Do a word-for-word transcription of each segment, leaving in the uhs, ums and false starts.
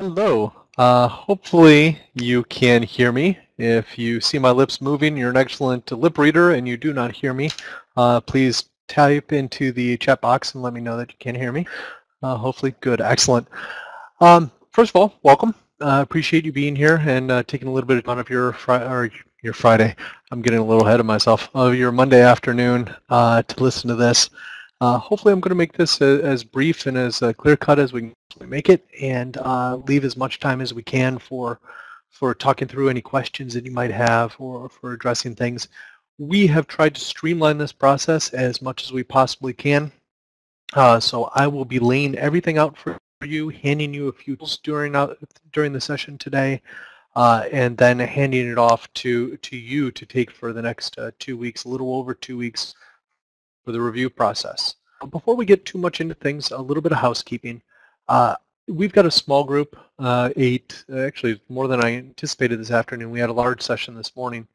Hello. Uh, hopefully you can hear me. If you see my lips moving, you're an excellent lip reader and you do not hear me, uh, please type into the chat box and let me know that you can hear me. Uh, hopefully. Good. Excellent. Um, first of all, welcome. I uh, appreciate you being here and uh, taking a little bit of time of your, fri or your Friday. I'm getting a little ahead of myself. Of your Monday afternoon uh, to listen to this. Uh, hopefully I'm going to make this a, as brief and as uh, clear-cut as we can make it, and uh, leave as much time as we can for for talking through any questions that you might have or for addressing things. We have tried to streamline this process as much as we possibly can, uh, so I will be laying everything out for you, handing you a few tools during, uh, during the session today, uh, and then handing it off to, to you to take for the next uh, two weeks, a little over two weeks, for the review process. Before we get too much into things, a little bit of housekeeping. Uh, we've got a small group, uh, eight, actually more than I anticipated this afternoon. We had a large session this morning.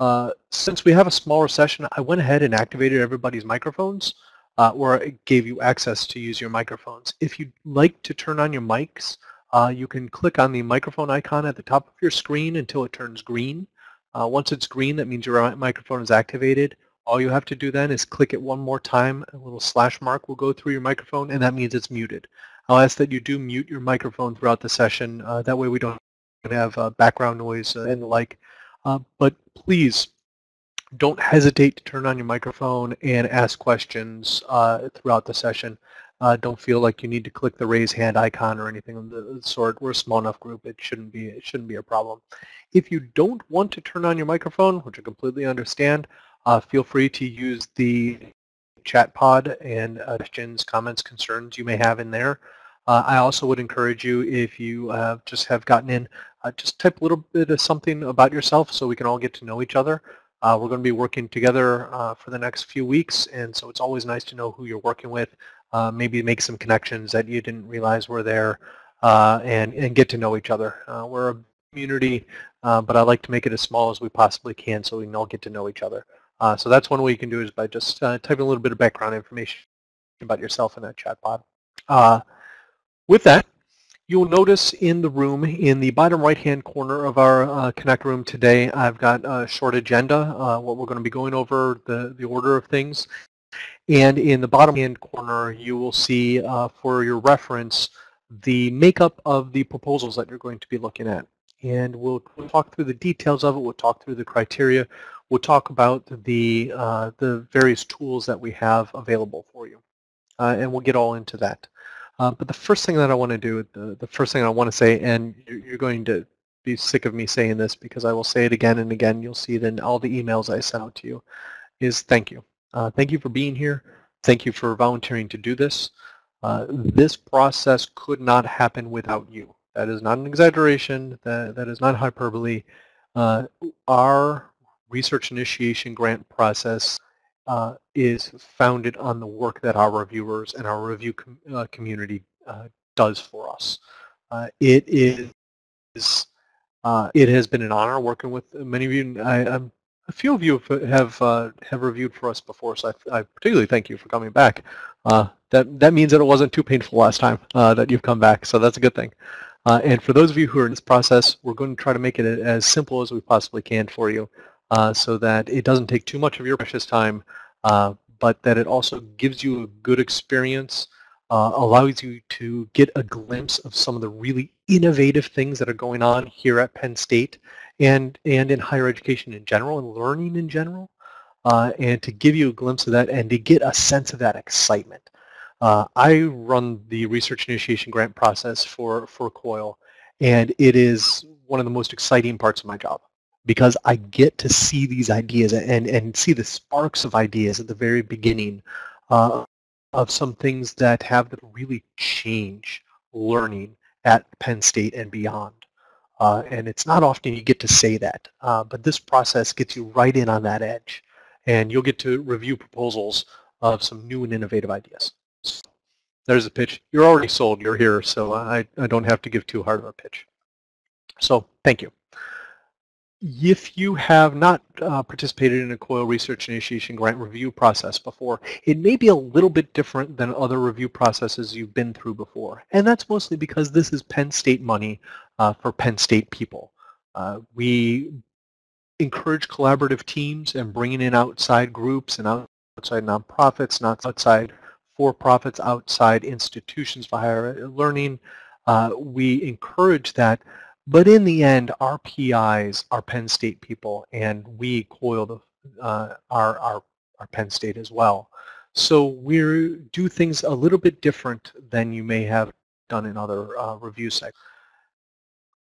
Uh, since we have a smaller session, I went ahead and activated everybody's microphones, uh, or it gave you access to use your microphones. If you'd like to turn on your mics, uh, you can click on the microphone icon at the top of your screen until it turns green. Uh, once it's green, that means your microphone is activated. All you have to do then is click it one more time. A little slash mark will go through your microphone, and that means it's muted. I'll ask that you do mute your microphone throughout the session. Uh, that way we don't have uh, background noise and the like. Uh, but please don't hesitate to turn on your microphone and ask questions uh, throughout the session. Uh, don't feel like you need to click the raise hand icon or anything of the sort. We're a small enough group. It shouldn't be, it shouldn't be a problem. If you don't want to turn on your microphone, which I completely understand, Uh, feel free to use the chat pod and uh, questions, comments, concerns you may have in there. Uh, I also would encourage you, if you uh, just have gotten in, uh, just type a little bit of something about yourself so we can all get to know each other. Uh, we're going to be working together uh, for the next few weeks, and so it's always nice to know who you're working with, uh, maybe make some connections that you didn't realize were there, uh, and, and get to know each other. Uh, we're a community, uh, but I like to make it as small as we possibly can so we can all get to know each other. Uh, so that's one way you can do it, is by just uh, typing a little bit of background information about yourself in that chat pod. Uh, with that, you'll notice in the room, in the bottom right-hand corner of our uh, Connect room today, I've got a short agenda, uh, what we're going to be going over, the, the order of things. And in the bottom hand corner, you will see, uh, for your reference, the makeup of the proposals that you're going to be looking at. And we'll talk through the details of it, we'll talk through the criteria, we'll talk about the, uh, the various tools that we have available for you, uh, and we'll get all into that. Uh, but the first thing that I want to do, the, the first thing I want to say, and you're going to be sick of me saying this because I will say it again and again, you'll see it in all the emails I send out to you, is thank you. Uh, thank you for being here, thank you for volunteering to do this. Uh, this process could not happen without you. That is not an exaggeration, that, that is not hyperbole. Uh, our research initiation grant process uh, is founded on the work that our reviewers and our review com uh, community uh, does for us. Uh, it is, uh, it has been an honor working with many of you, and I, I'm, a few of you have uh, have reviewed for us before, so I, I particularly thank you for coming back. Uh, that, that means that it wasn't too painful last time uh, that you've come back, so that's a good thing. Uh, and for those of you who are in this process, we're going to try to make it as simple as we possibly can for you, uh, so that it doesn't take too much of your precious time, uh, but that it also gives you a good experience, uh, allows you to get a glimpse of some of the really innovative things that are going on here at Penn State and, and in higher education in general and learning in general, uh, and to give you a glimpse of that and to get a sense of that excitement. Uh, I run the research initiation grant process for, for COIL, and it is one of the most exciting parts of my job because I get to see these ideas and, and see the sparks of ideas at the very beginning uh, of some things that have that really change learning at Penn State and beyond. Uh, and it's not often you get to say that, uh, but this process gets you right in on that edge, and you'll get to review proposals of some new and innovative ideas. There's a pitch. You're already sold. You're here, so I, I don't have to give too hard of a pitch. So thank you. If you have not uh, participated in a COIL research initiation grant review process before, it may be a little bit different than other review processes you've been through before. And that's mostly because this is Penn State money uh, for Penn State people. Uh, we encourage collaborative teams and bringing in outside groups and outside nonprofits, not outside for-profits, outside institutions for higher learning. Uh, we encourage that. But in the end, our P Is are Penn State people, and we COIL uh, our, our, our Penn State as well. So we do things a little bit different than you may have done in other uh, review cycles.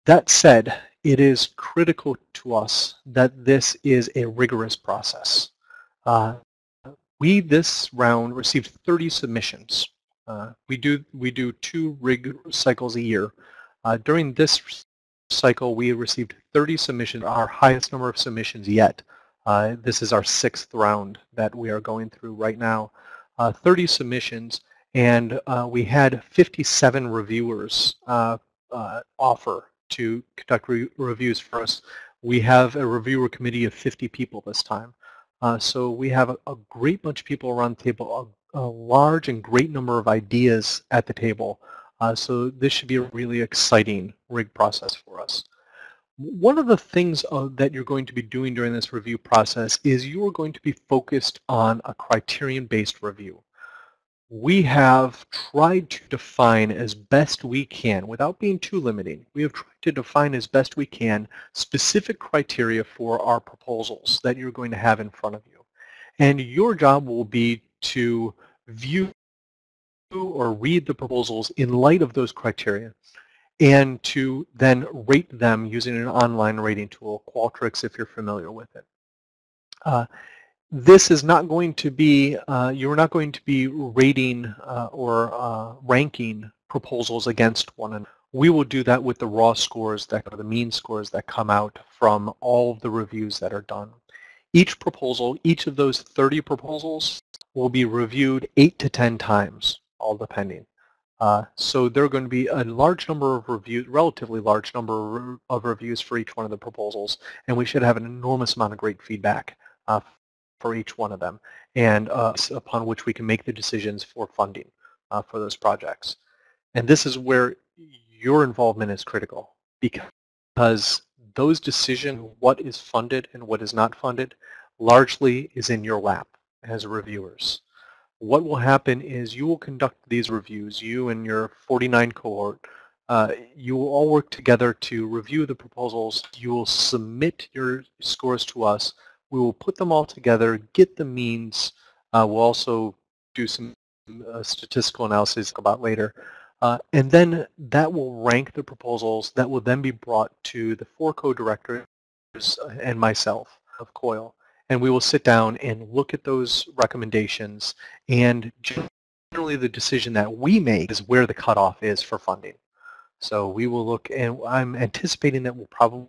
That said, it is critical to us that this is a rigorous process. Uh, we, this round, received thirty submissions. Uh, we, do, we do two rig cycles a year. Uh, during this cycle, we received thirty submissions, our highest number of submissions yet. Uh, this is our sixth round that we are going through right now. Uh, thirty submissions, and uh, we had fifty-seven reviewers uh, uh, offer to conduct re reviews for us. We have a reviewer committee of fifty people this time. Uh, so we have a, a great bunch of people around the table, a, a large and great number of ideas at the table. Uh, so this should be a really exciting rig process for us. One of the things uh, that you're going to be doing during this review process is you're going to be focused on a criterion-based review. We have tried to define as best we can, without being too limiting, we have tried to define as best we can specific criteria for our proposals that you're going to have in front of you. And your job will be to view or read the proposals in light of those criteria and to then rate them using an online rating tool, Qualtrics, if you're familiar with it. Uh, this is not going to be, uh, you're not going to be rating uh, or uh, ranking proposals against one another. We will do that with the raw scores, that are the mean scores that come out from all of the reviews that are done. Each proposal, each of those thirty proposals will be reviewed eight to ten times, all depending. Uh, so there are going to be a large number of reviews, relatively large number of reviews for each one of the proposals, and we should have an enormous amount of great feedback uh, for each one of them, and uh, upon which we can make the decisions for funding uh, for those projects. And this is where your involvement is critical, because those decisions, what is funded and what is not funded, largely is in your lap as reviewers. What will happen is you will conduct these reviews, you and your forty-nine cohort, uh, you will all work together to review the proposals, you will submit your scores to us, we will put them all together, get the means, uh, we'll also do some uh, statistical analysis about later, uh, and then that will rank the proposals that will then be brought to the four co-directors and myself of COIL. And we will sit down and look at those recommendations, and generally the decision that we make is where the cutoff is for funding. So we will look, and I'm anticipating that we'll probably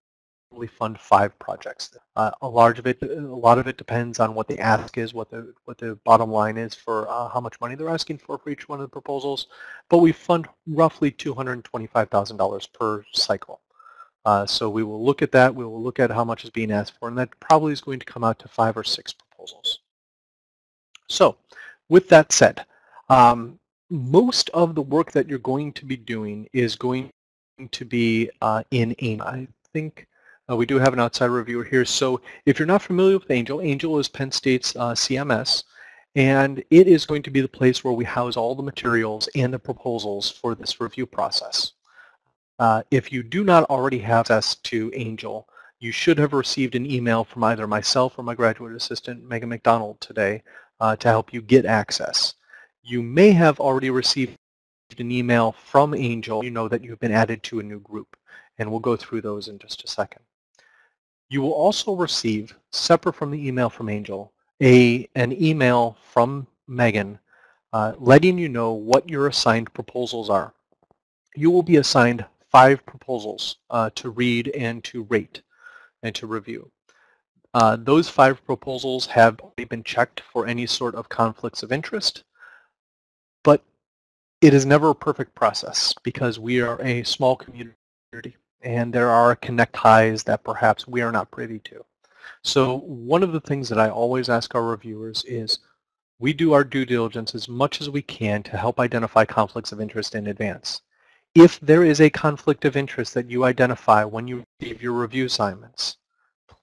fund five projects. Uh, a large of it, a lot of it depends on what the ask is, what the what the bottom line is for uh, how much money they're asking for for each one of the proposals. But we fund roughly two hundred twenty-five thousand dollars per cycle. Uh, so we will look at that, we will look at how much is being asked for, and that probably is going to come out to five or six proposals. So with that said, um, most of the work that you're going to be doing is going to be uh, in ANGEL. I think uh, we do have an outside reviewer here, so if you're not familiar with ANGEL, ANGEL is Penn State's uh, C M S, and it is going to be the place where we house all the materials and the proposals for this review process. Uh, if you do not already have access to ANGEL, you should have received an email from either myself or my graduate assistant, Megan McDonald, today uh, to help you get access. You may have already received an email from ANGEL. You know that you've been added to a new group, and we'll go through those in just a second. You will also receive, separate from the email from ANGEL, a, an email from Megan uh, letting you know what your assigned proposals are. You will be assigned five proposals uh, to read and to rate and to review. Uh, those five proposals have already been checked for any sort of conflicts of interest, but it is never a perfect process because we are a small community and there are connect ties that perhaps we are not privy to. So one of the things that I always ask our reviewers is we do our due diligence as much as we can to help identify conflicts of interest in advance. If there is a conflict of interest that you identify when you receive your review assignments,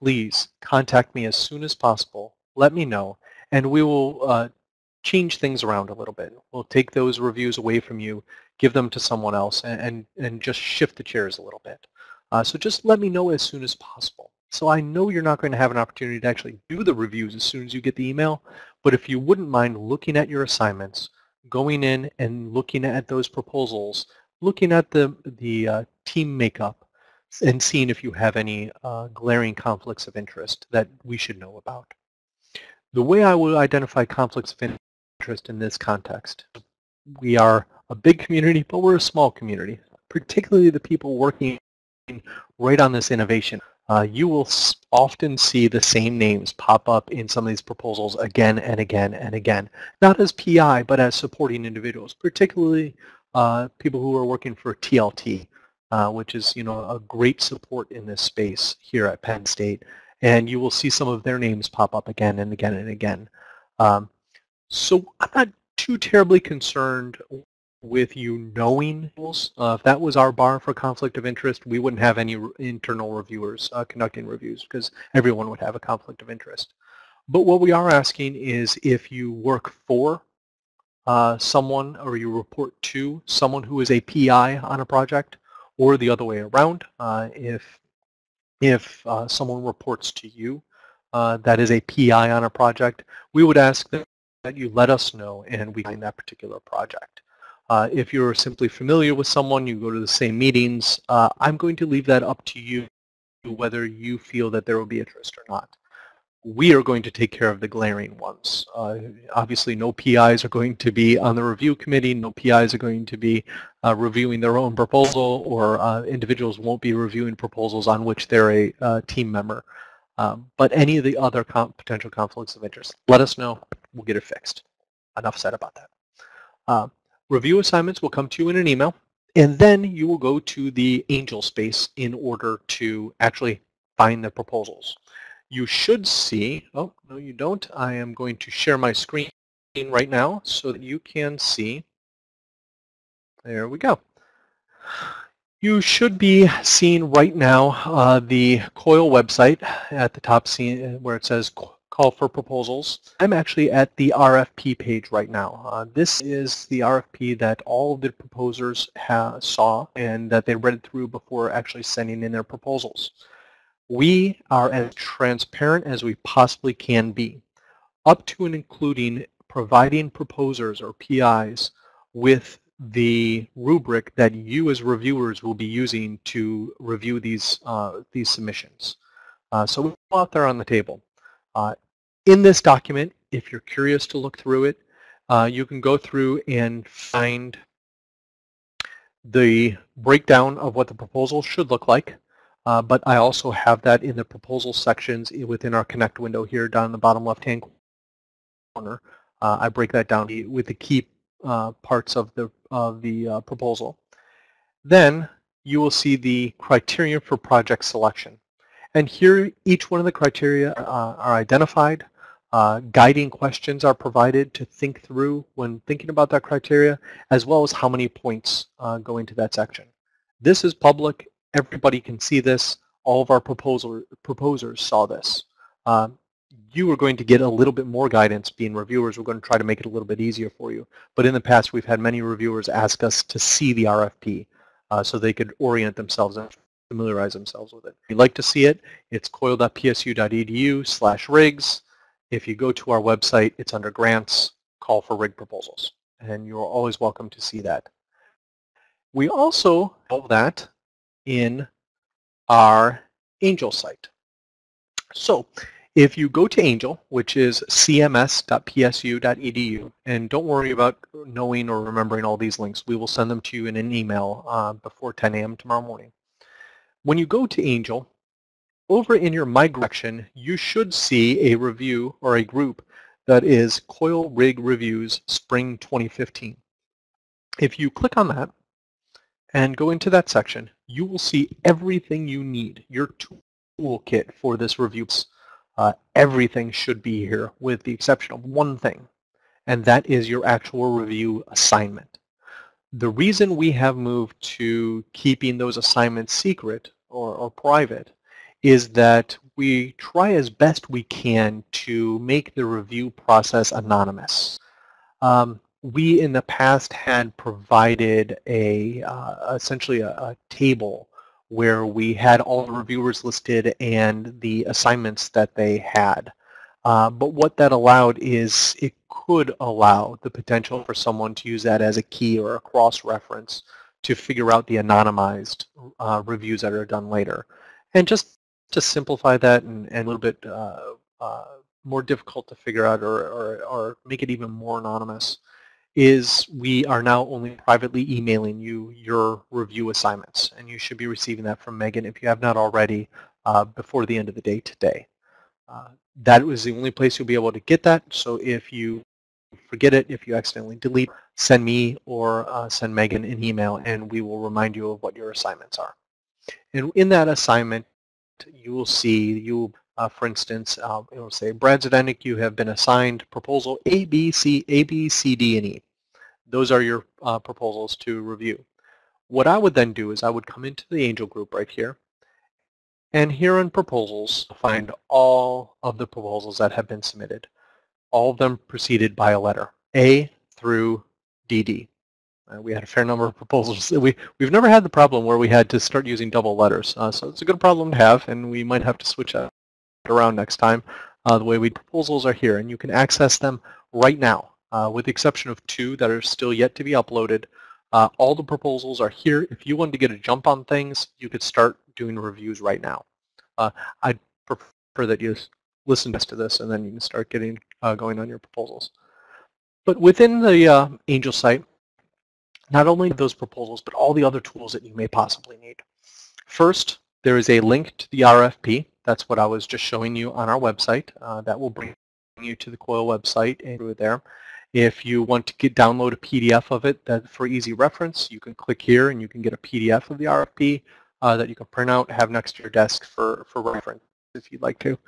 please contact me as soon as possible. Let me know, and we will uh, change things around a little bit. We'll take those reviews away from you, give them to someone else, and, and, and just shift the chairs a little bit. Uh, so just let me know as soon as possible. So I know you're not going to have an opportunity to actually do the reviews as soon as you get the email, but if you wouldn't mind looking at your assignments, going in and looking at those proposals, looking at the, the uh, team makeup, and seeing if you have any uh, glaring conflicts of interest that we should know about. The way I will identify conflicts of interest in this context, we are a big community, but we're a small community, particularly the people working right on this innovation. Uh, you will often see the same names pop up in some of these proposals again and again and again, not as P I, but as supporting individuals, particularly uh, people who are working for T L T, uh, which is, you know, a great support in this space here at Penn State, and you will see some of their names pop up again and again and again. Um, so I'm not too terribly concerned with you knowing. Uh, if that was our bar for conflict of interest, we wouldn't have any internal reviewers uh, conducting reviews because everyone would have a conflict of interest. But what we are asking is if you work for uh, someone or you report to someone who is a P I on a project, or the other way around, uh, if, if uh, someone reports to you uh, that is a P I on a project, we would ask that you let us know and we find that particular project. Uh, if you're simply familiar with someone, you go to the same meetings, uh, I'm going to leave that up to you whether you feel that there will be interest or not. We are going to take care of the glaring ones. Uh, obviously, no P Is are going to be on the review committee, no P Is are going to be uh, reviewing their own proposal, or uh, individuals won't be reviewing proposals on which they're a uh, team member. Um, but any of the other com- potential conflicts of interest, let us know, we'll get it fixed. Enough said about that. Uh, Review assignments will come to you in an email, and then you will go to the ANGEL space in order to actually find the proposals. You should see, oh, no you don't, I am going to share my screen right now so that you can see. There we go. You should be seeing right now uh, the COIL website at the top scene where it says Call for Proposals. I'm actually at the R F P page right now. Uh, this is the R F P that all of the proposers ha saw and that they read through before actually sending in their proposals. We are as transparent as we possibly can be, up to and including providing proposers or P Is with the rubric that you as reviewers will be using to review these, uh, these submissions. Uh, so we're out there on the table. Uh, in this document, if you're curious to look through it, uh, you can go through and find the breakdown of what the proposal should look like, uh, but I also have that in the proposal sections within our Connect window here down in the bottom left-hand corner. Uh, I break that down with the key uh, parts of the, of the uh, proposal. Then you will see the criteria for project selection. And here, each one of the criteria uh, are identified. Uh, guiding questions are provided to think through when thinking about that criteria, as well as how many points uh, go into that section. This is public. Everybody can see this. All of our proposer, proposers saw this. Um, you are going to get a little bit more guidance being reviewers. We're going to try to make it a little bit easier for you. But in the past, we've had many reviewers ask us to see the R F P uh, so they could orient themselves in. Familiarize themselves with it. If you'd like to see it, it's coil dot P S U dot E D U slash rigs. If you go to our website, it's under grants, call for rig proposals, and you're always welcome to see that. We also have that in our ANGEL site. So if you go to ANGEL, which is C M S dot P S U dot E D U, and don't worry about knowing or remembering all these links, we will send them to you in an email uh, before ten A M tomorrow morning. When you go to ANGEL, over in your My Direction, you should see a review or a group that is COIL Rig Reviews Spring twenty fifteen. If you click on that and go into that section. You will see everything you need, your toolkit for this review. Uh, everything should be here with the exception of one thing, and that is your actual review assignment. The reason we have moved to keeping those assignments secret or, or private is that we try as best we can to make the review process anonymous. Um, we in the past had provided a uh, essentially a, a table where we had all the reviewers listed and the assignments that they had. Uh, but what that allowed is it could allow the potential for someone to use that as a key or a cross-reference to figure out the anonymized uh, reviews that are done later. And just to simplify that and, and a little bit uh, uh, more difficult to figure out or, or, or make it even more anonymous is we are now only privately emailing you your review assignments, and you should be receiving that from Megan if you have not already uh, before the end of the day today. Uh, that was the only place you'll be able to get that, so if you forget it, if you accidentally delete, send me or uh, send Megan an email and we will remind you of what your assignments are. And in that assignment you will see, you, uh, for instance, uh, it will say, Brad Zdenek, you have been assigned proposal A, B, C, A, B, C, D, and E. Those are your uh, proposals to review. What I would then do is I would come into the ANGEL group right here, and here in proposals, find all of the proposals that have been submitted. All of them preceded by a letter, A through D D. Uh, we had a fair number of proposals. We, we've never had the problem where we had to start using double letters, uh, so it's a good problem to have, and we might have to switch that around next time. Uh, the way we proposals are here, and you can access them right now, uh, with the exception of two that are still yet to be uploaded. Uh, all the proposals are here. If you wanted to get a jump on things, you could start doing reviews right now. Uh, I'd prefer that you listen to this, and then you can start getting uh, going on your proposals. But within the uh, ANGEL site, not only those proposals, but all the other tools that you may possibly need. First, there is a link to the R F P. That's what I was just showing you on our website. Uh, that will bring you to the COIL website and through there. If you want to get, download a P D F of it that for easy reference, you can click here and you can get a P D F of the R F P uh, that you can print out, have next to your desk for, for reference if you'd like to.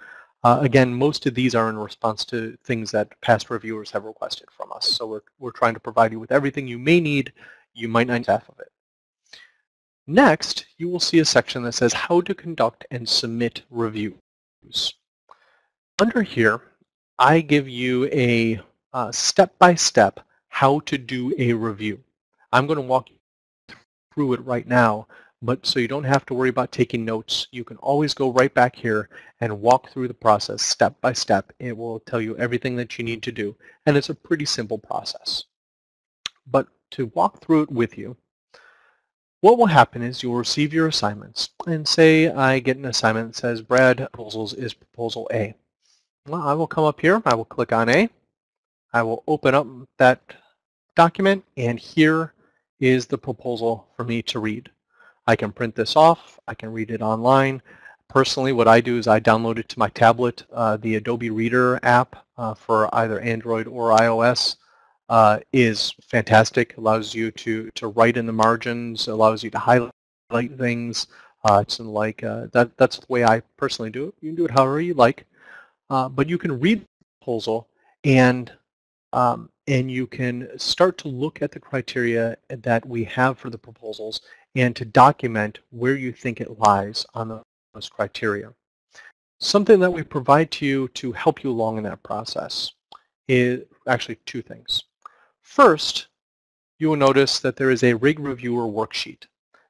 Uh, again, most of these are in response to things that past reviewers have requested from us. So we're, we're trying to provide you with everything you may need. You might not need half of it. Next, you will see a section that says how to conduct and submit reviews. Under here, I give you a uh, step-by-step how to do a review. I'm going to walk you through it right now, but so you don't have to worry about taking notes. You can always go right back here and walk through the process step by step. It will tell you everything that you need to do, and it's a pretty simple process. But to walk through it with you, what will happen is you'll receive your assignments, and say I get an assignment that says Brad, proposals is proposal A. Well, I will come up here, I will click on A, I will open up that document, and here is the proposal for me to read. I can print this off, I can read it online. Personally, what I do is I download it to my tablet, uh, the Adobe Reader app uh, for either Android or iOS uh, is fantastic. Allows you to, to write in the margins, allows you to highlight things. Uh, it's like, uh, that, that's the way I personally do it. You can do it however you like. Uh, but you can read the proposal and um, and you can start to look at the criteria that we have for the proposals and to document where you think it lies on those criteria. Something that we provide to you to help you along in that process is actually two things. First, you will notice that there is a R I G reviewer worksheet.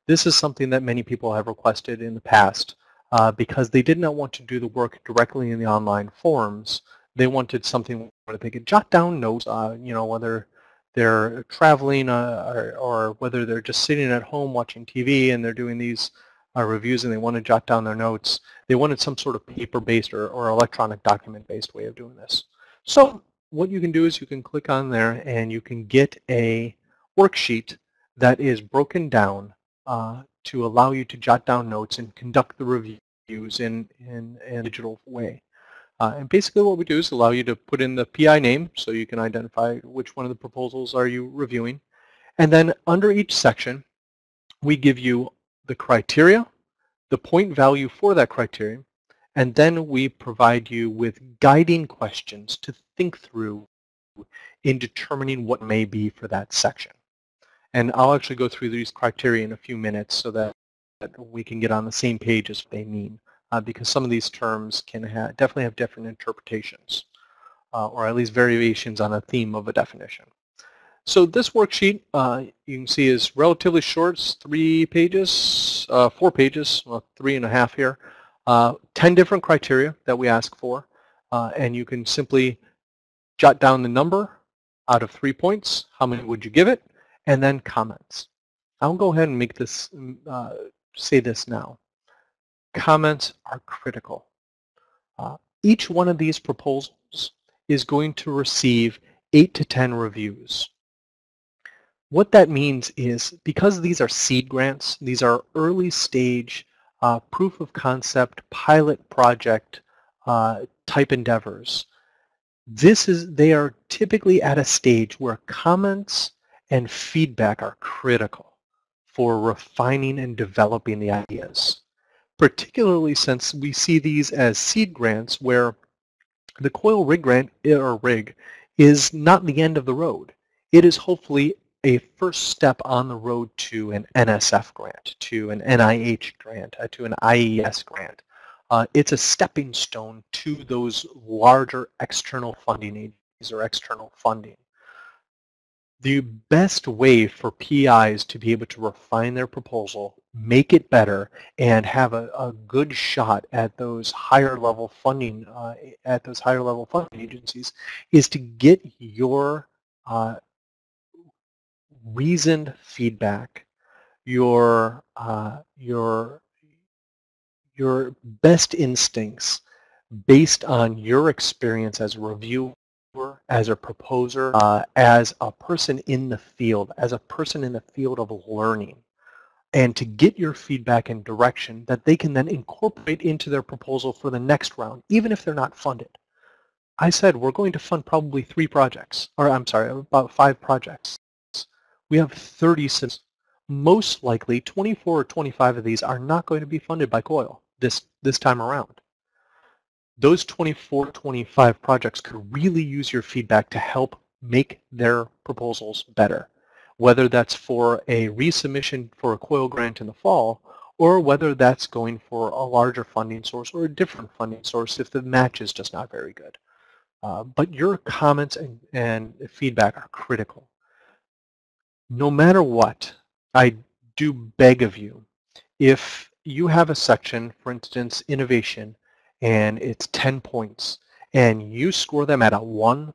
This is something that many people have requested in the past uh, because they did not want to do the work directly in the online forums. They wanted something where they could jot down notes, uh, you know, whether they're traveling uh, or, or whether they're just sitting at home watching T V and they're doing these uh, reviews and they want to jot down their notes. They wanted some sort of paper-based or, or electronic document-based way of doing this. So what you can do is you can click on there and you can get a worksheet that is broken down uh, to allow you to jot down notes and conduct the reviews in, in, in a digital way. Uh, and basically what we do is allow you to put in the P I name so you can identify which one of the proposals are you reviewing. And then under each section, we give you the criteria, the point value for that criterion, and then we provide you with guiding questions to think through in determining what may be for that section. And I'll actually go through these criteria in a few minutes so that, that we can get on the same page as what they mean, uh, because some of these terms can ha definitely have different interpretations, uh, or at least variations on a theme of a definition. So this worksheet, uh, you can see, is relatively short. It's three pages, uh, four pages, well, three and a half here. Uh, ten different criteria that we ask for, uh, and you can simply jot down the number out of three points. How many would you give it? And then comments. I'll go ahead and make this uh, say this now. Comments are critical. Uh, each one of these proposals is going to receive eight to ten reviews. What that means is, because these are seed grants, these are early stage uh, proof of concept, pilot project uh, type endeavors, this is, they are typically at a stage where comments and feedback are critical for refining and developing the ideas, particularly since we see these as seed grants where the COIL rig grant, or rig, is not the end of the road. It is hopefully a first step on the road to an N S F grant, to an N I H grant, uh, to an I E S grant. Uh, it's a stepping stone to those larger external funding agencies or external funding. The best way for P Is to be able to refine their proposal, make it better, and have a, a good shot at those higher level funding, uh, at those higher level funding agencies, is to get your uh, reasoned feedback, your uh, your your best instincts based on your experience as a reviewer, as a proposer, uh, as a person in the field, as a person in the field of learning, and to get your feedback and direction that they can then incorporate into their proposal for the next round, even if they're not funded. I said we're going to fund probably three projects, or I'm sorry, about five projects. We have thirty systems. Most likely twenty-four or twenty-five of these are not going to be funded by COIL this, this time around. Those twenty-four, twenty-five projects could really use your feedback to help make their proposals better, whether that's for a resubmission for a COIL grant in the fall, or whether that's going for a larger funding source or a different funding source if the match is just not very good. Uh, but your comments and, and feedback are critical. No matter what, I do beg of you, if you have a section, for instance, innovation, and it's ten points, and you score them at a one,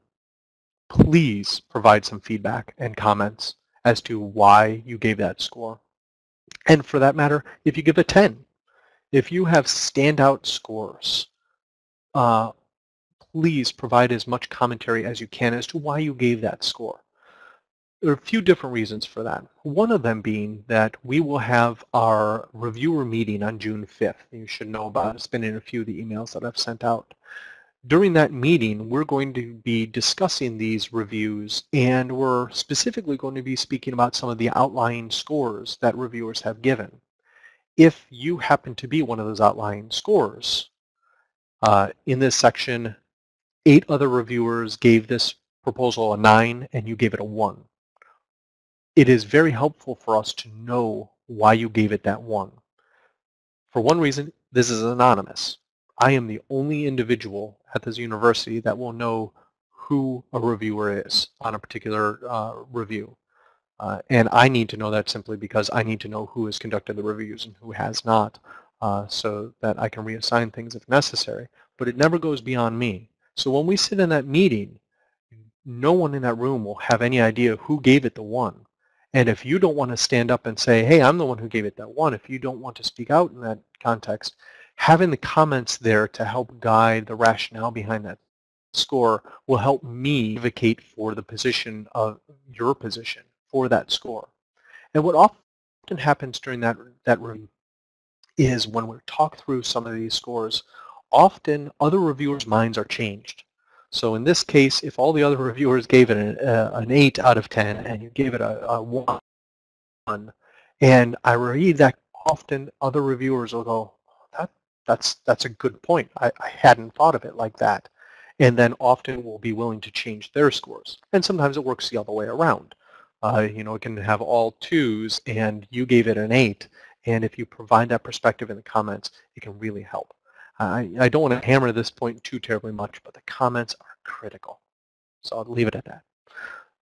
please provide some feedback and comments as to why you gave that score. And for that matter, if you give a ten, if you have standout scores, uh, please provide as much commentary as you can as to why you gave that score. There are a few different reasons for that. One of them being that we will have our reviewer meeting on June fifth. You should know about it. It's been in a few of the emails that I've sent out. During that meeting, we're going to be discussing these reviews, and we're specifically going to be speaking about some of the outlying scores that reviewers have given. If you happen to be one of those outlying scores, uh, in this section, eight other reviewers gave this proposal a nine, and you gave it a one. It is very helpful for us to know why you gave it that one. For one reason, this is anonymous. I am the only individual at this university that will know who a reviewer is on a particular uh, review. Uh, and I need to know that simply because I need to know who has conducted the reviews and who has not, uh, so that I can reassign things if necessary. But it never goes beyond me. So when we sit in that meeting, no one in that room will have any idea who gave it the one. And if you don't want to stand up and say, hey, I'm the one who gave it that one, if you don't want to speak out in that context, having the comments there to help guide the rationale behind that score will help me advocate for the position of your position for that score. And what often happens during that, that room is when we talk through some of these scores, often other reviewers' minds are changed. So in this case, if all the other reviewers gave it an, uh, an eight out of ten and you gave it a, a one, And I read that often other reviewers will go, that, that's, that's a good point. I, I hadn't thought of it like that. And then often will be willing to change their scores. And sometimes it works the other way around. Uh, you know, it can have all twos and you gave it an eight. And if you provide that perspective in the comments, it can really help. I, I don't want to hammer this point too terribly much, but the comments are critical. So I'll leave it at that.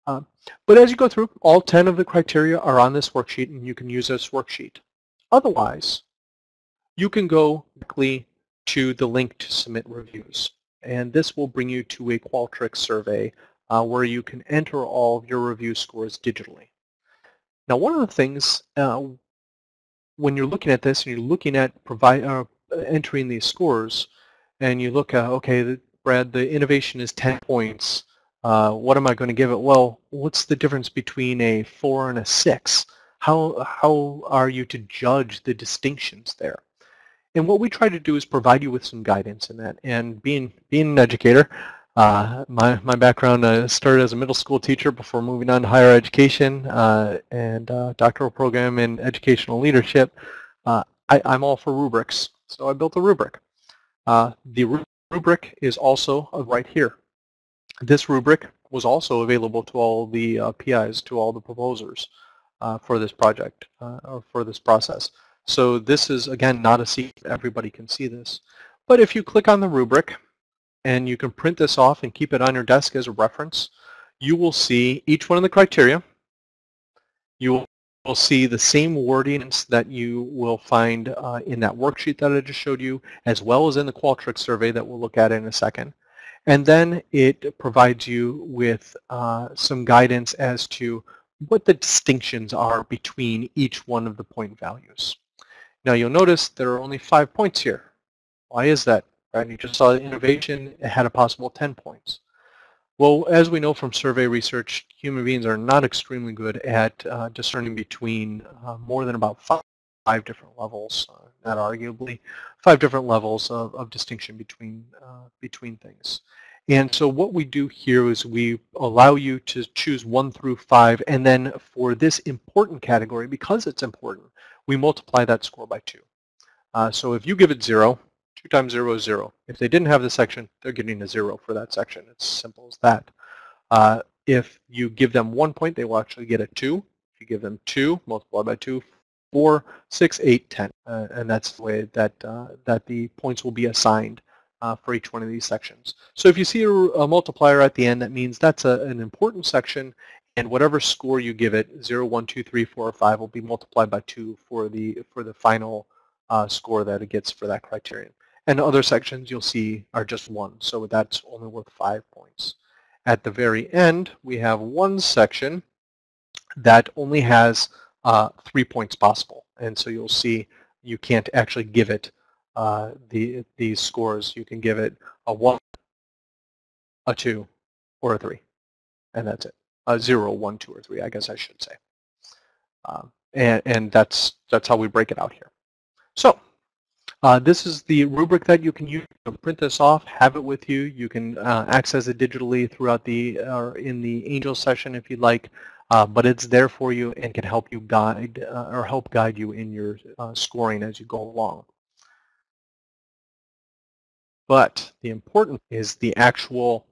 Um, but as you go through, all ten of the criteria are on this worksheet, and you can use this worksheet. Otherwise, you can go directly to the link to submit reviews. And this will bring you to a Qualtrics survey uh, where you can enter all of your review scores digitally. Now, one of the things uh, when you're looking at this and you're looking at provide, uh, entering these scores, and you look at, okay, the, Brad, the innovation is ten points. Uh, what am I going to give it? Well, what's the difference between a four and a six? How, how are you to judge the distinctions there? And what we try to do is provide you with some guidance in that. And being, being an educator, uh, my, my background uh, started as a middle school teacher before moving on to higher education uh, and uh, doctoral program in educational leadership. Uh, I, I'm all for rubrics, so I built a rubric. Uh, the rubric is also right here. This rubric was also available to all the uh, P Is, to all the proposers uh, for this project uh, or for this process. So this is, again, not a secret. Everybody can see this. But if you click on the rubric, and you can print this off and keep it on your desk as a reference, you will see each one of the criteria. You will see the same wordings that you will find uh, in that worksheet that I just showed you, as well as in the Qualtrics survey that we'll look at in a second. And then it provides you with uh, some guidance as to what the distinctions are between each one of the point values. Now you'll notice there are only five points here. Why is that? Right? You just saw the innovation, it had a possible ten points. Well, as we know from survey research, human beings are not extremely good at uh, discerning between uh, more than about five, five different levels, uh, not arguably, five different levels of, of distinction between, uh, between things. And so what we do here is we allow you to choose one through five, and then for this important category, because it's important, we multiply that score by two. Uh, so if you give it zero, two times zero is zero. If they didn't have this section, they're getting a zero for that section. It's as simple as that. Uh, if you give them one point, they will actually get a two. If you give them two, multiply by two, four, six, eight, ten. Uh, and that's the way that, uh, that the points will be assigned Uh, for each one of these sections. So if you see a, a multiplier at the end, that means that's a, an important section, and whatever score you give it, zero, one, two, three, four, or five, will be multiplied by two for the, for the final uh, score that it gets for that criterion. And other sections you'll see are just one, so that's only worth five points. At the very end, we have one section that only has uh, three points possible, and so you'll see you can't actually give it Uh, the these scores. You can give it a one, a two, or a three, and that's it. A zero, one, two, or three. I guess I should say, um, and and that's that's how we break it out here. So uh, this is the rubric that you can use. You can print this off, have it with you. You can uh, access it digitally throughout the or uh, in the ANGEL session if you'd like, uh, but it's there for you and can help you guide uh, or help guide you in your uh, scoring as you go along. But the important is the actual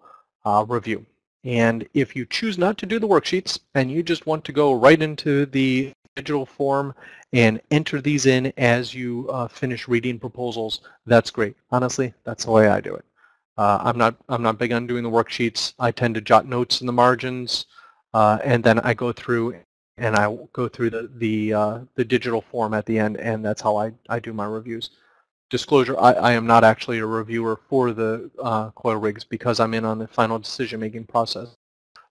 uh, review. And if you choose not to do the worksheets and you just want to go right into the digital form and enter these in as you uh, finish reading proposals, that's great. Honestly, that's the way I do it. Uh, I'm not I'm not big on doing the worksheets. I tend to jot notes in the margins, uh, and then I go through and I go through the the, uh, the digital form at the end, and that's how I, I do my reviews. Disclosure, I, I am not actually a reviewer for the uh, COIL rigs because I'm in on the final decision-making process.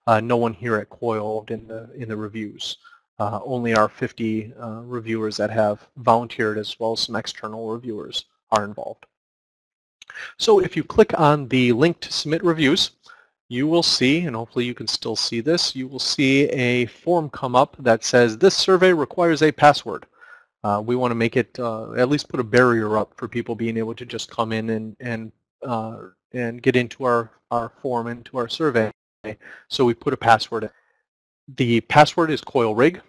Uh, no one here at COIL in the, in the reviews. Uh, only our fifty uh, reviewers that have volunteered, as well as some external reviewers, are involved. So if you click on the link to submit reviews, you will see, and hopefully you can still see this, you will see a form come up that says, this survey requires a password. Uh, we want to make it, uh, at least put a barrier up for people being able to just come in and and, uh, and get into our, our form, into our survey. So we put a password in. The password is COIL rig.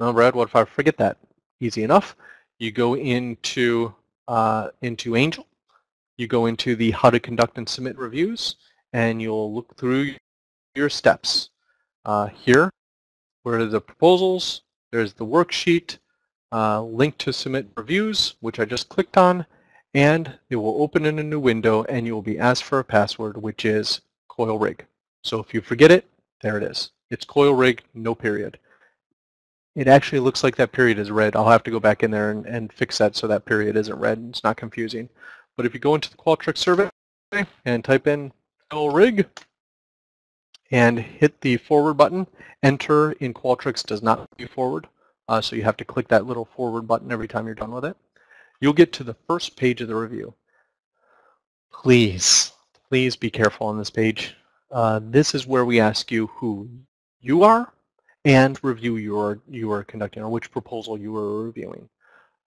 No, Brad, what if I forget that? Easy enough. You go into uh, into ANGEL. You go into the how to conduct and submit reviews, and you'll look through your steps. Uh, here, where are the proposals? There's the worksheet, uh, link to submit reviews, which I just clicked on, and it will open in a new window, and you will be asked for a password, which is COIL rig. So if you forget it, there it is. It's COIL rig, no period. It actually looks like that period is red. I'll have to go back in there and, and fix that so that period isn't red and it's not confusing. But if you go into the Qualtrics survey and type in COIL rig and hit the forward button, enter in Qualtrics does not do forward, uh, so you have to click that little forward button every time you're done with it. You'll get to the first page of the review. Please, please be careful on this page. Uh, this is where we ask you who you are and review your you are conducting or which proposal you are reviewing.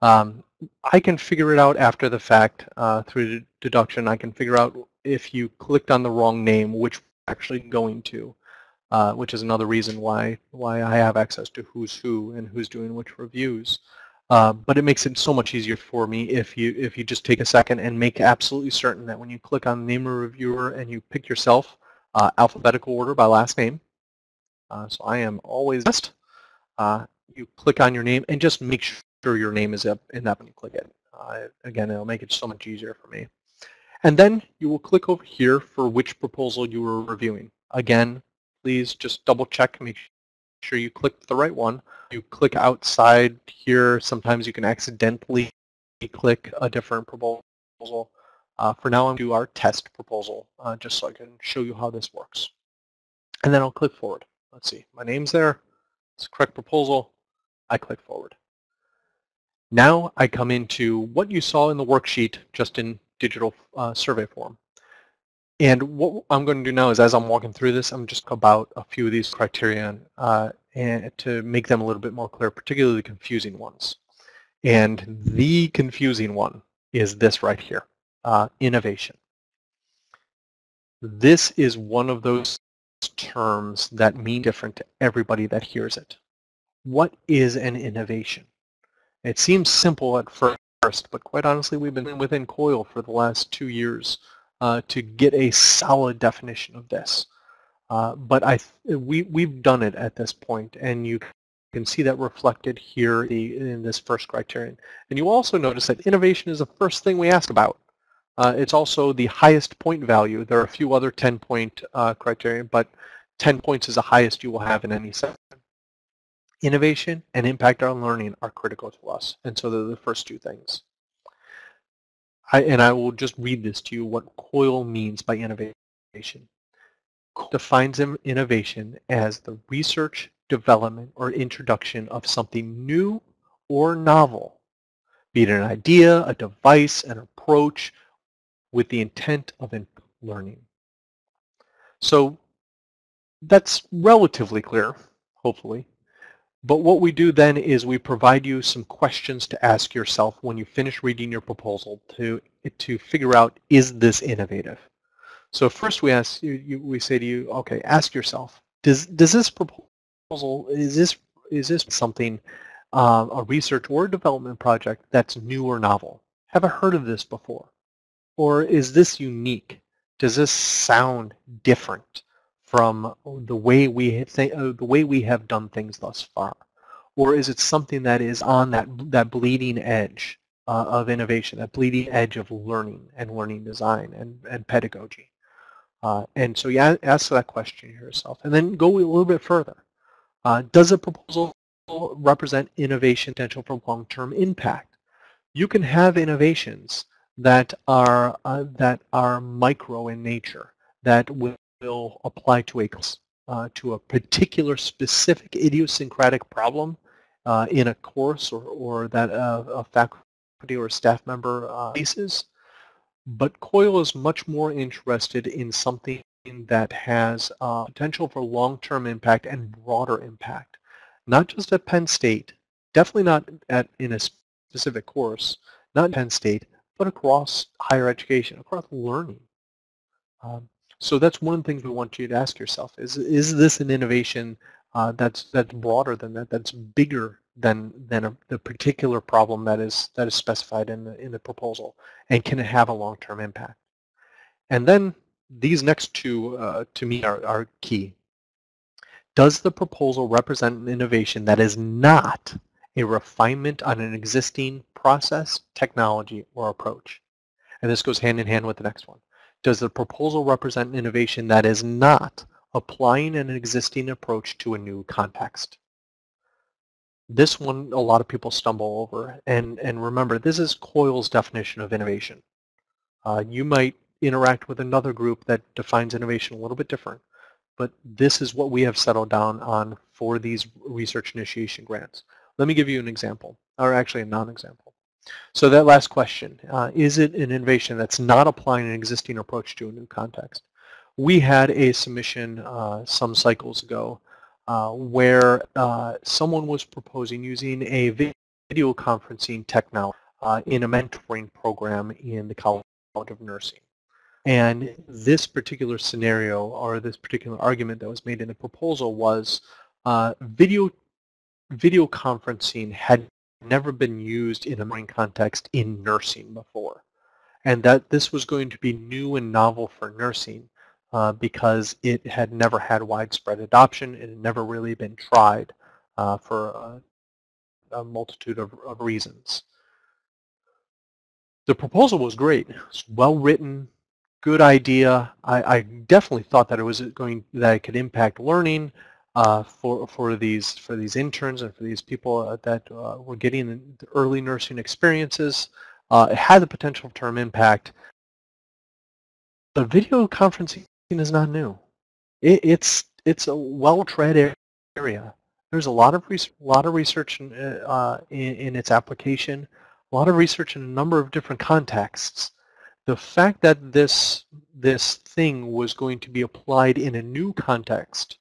Um, I can figure it out after the fact uh, through deduction. I can figure out if you clicked on the wrong name, which we're actually going to, uh, which is another reason why why I have access to who's who and who's doing which reviews. Uh, but it makes it so much easier for me if you if you just take a second and make absolutely certain that when you click on name a reviewer and you pick yourself uh, alphabetical order by last name. Uh, so I am always best. Uh, you click on your name and just make sure your name is up and up when you click it. Uh, again, it'll make it so much easier for me. And then you will click over here for which proposal you were reviewing. Again, please just double check, make sure you click the right one. You click outside here. Sometimes you can accidentally click a different proposal. Uh, for now, I'm going to do our test proposal uh, just so I can show you how this works. And then I'll click forward. Let's see, my name's there. It's the correct proposal. I click forward. Now I come into what you saw in the worksheet just in digital uh, survey form. And what I'm going to do now is as I'm walking through this, I'm just about a few of these criteria uh, and to make them a little bit more clear, particularly the confusing ones. And the confusing one is this right here, uh, innovation. This is one of those terms that mean different to everybody that hears it. What is an innovation? It seems simple at first, but quite honestly, we've been within COIL for the last two years uh, to get a solid definition of this. Uh, but I, we, we've done it at this point, and you can see that reflected here in this first criterion. And you also notice that innovation is the first thing we ask about. Uh, it's also the highest point value. There are a few other ten point uh, criteria, but ten points is the highest you will have in any section. Innovation and impact on learning are critical to us, and so they're the first two things. I, and I will just read this to you, what COIL means by innovation. COIL defines innovation as the research, development, or introduction of something new or novel, be it an idea, a device, an approach, with the intent of learning. So that's relatively clear, hopefully. But what we do then is we provide you some questions to ask yourself when you finish reading your proposal to, to figure out, is this innovative? So first we ask you, you, we say to you, okay, ask yourself, does, does this proposal, is this, is this something, uh, a research or development project that's new or novel? Have I heard of this before? Or is this unique? Does this sound different from the way we think, uh, the way we have done things thus far? Or is it something that is on that, that bleeding edge uh, of innovation, that bleeding edge of learning and learning design and, and pedagogy? Uh, and so you ask that question yourself. And then go a little bit further. Uh, does a proposal represent innovation potential for long-term impact? You can have innovations that are uh, that are micro in nature, that will, will apply to a uh, to a particular specific idiosyncratic problem uh, in a course or or that uh, a faculty or a staff member uh, faces. But COIL is much more interested in something that has uh, potential for long-term impact and broader impact, not just at Penn State, definitely not at in a specific course, not at Penn State, but across higher education, across learning. Um, so that's one of the things we want you to ask yourself, is, is this an innovation uh, that's that's broader than that. That's bigger than than a, the particular problem that is that is specified in the in the proposal, and can have a long-term impact. And then these next two, uh, to me, are, are key. Does the proposal represent an innovation that is not a refinement on an existing process, technology, or approach? And this goes hand in hand with the next one. Does the proposal represent an innovation that is not applying an existing approach to a new context? This one a lot of people stumble over. And, and remember, this is COIL's definition of innovation. Uh, you might interact with another group that defines innovation a little bit different, but this is what we have settled down on for these research initiation grants. Let me give you an example, or actually a non-example. So that last question, uh, is it an innovation that's not applying an existing approach to a new context? We had a submission uh, some cycles ago uh, where uh, someone was proposing using a video conferencing technology uh, in a mentoring program in the College of Nursing. And this particular scenario, or this particular argument that was made in the proposal, was uh, video video conferencing had never been used in a mentoring context in nursing before, and that this was going to be new and novel for nursing uh, because it had never had widespread adoption. It had never really been tried uh, for a, a multitude of, of reasons. The proposal was great. It's well written. Good idea. I, I definitely thought that it was going that it could impact learning uh, for for these for these interns and for these people that uh, were getting the early nursing experiences. Uh, it had the potential term impact. But video conferencing is not new. It, it's it's a well-tread area. There's a lot of research, a lot of research in, uh, in in its application. A lot of research in a number of different contexts. The fact that this, this thing was going to be applied in a new context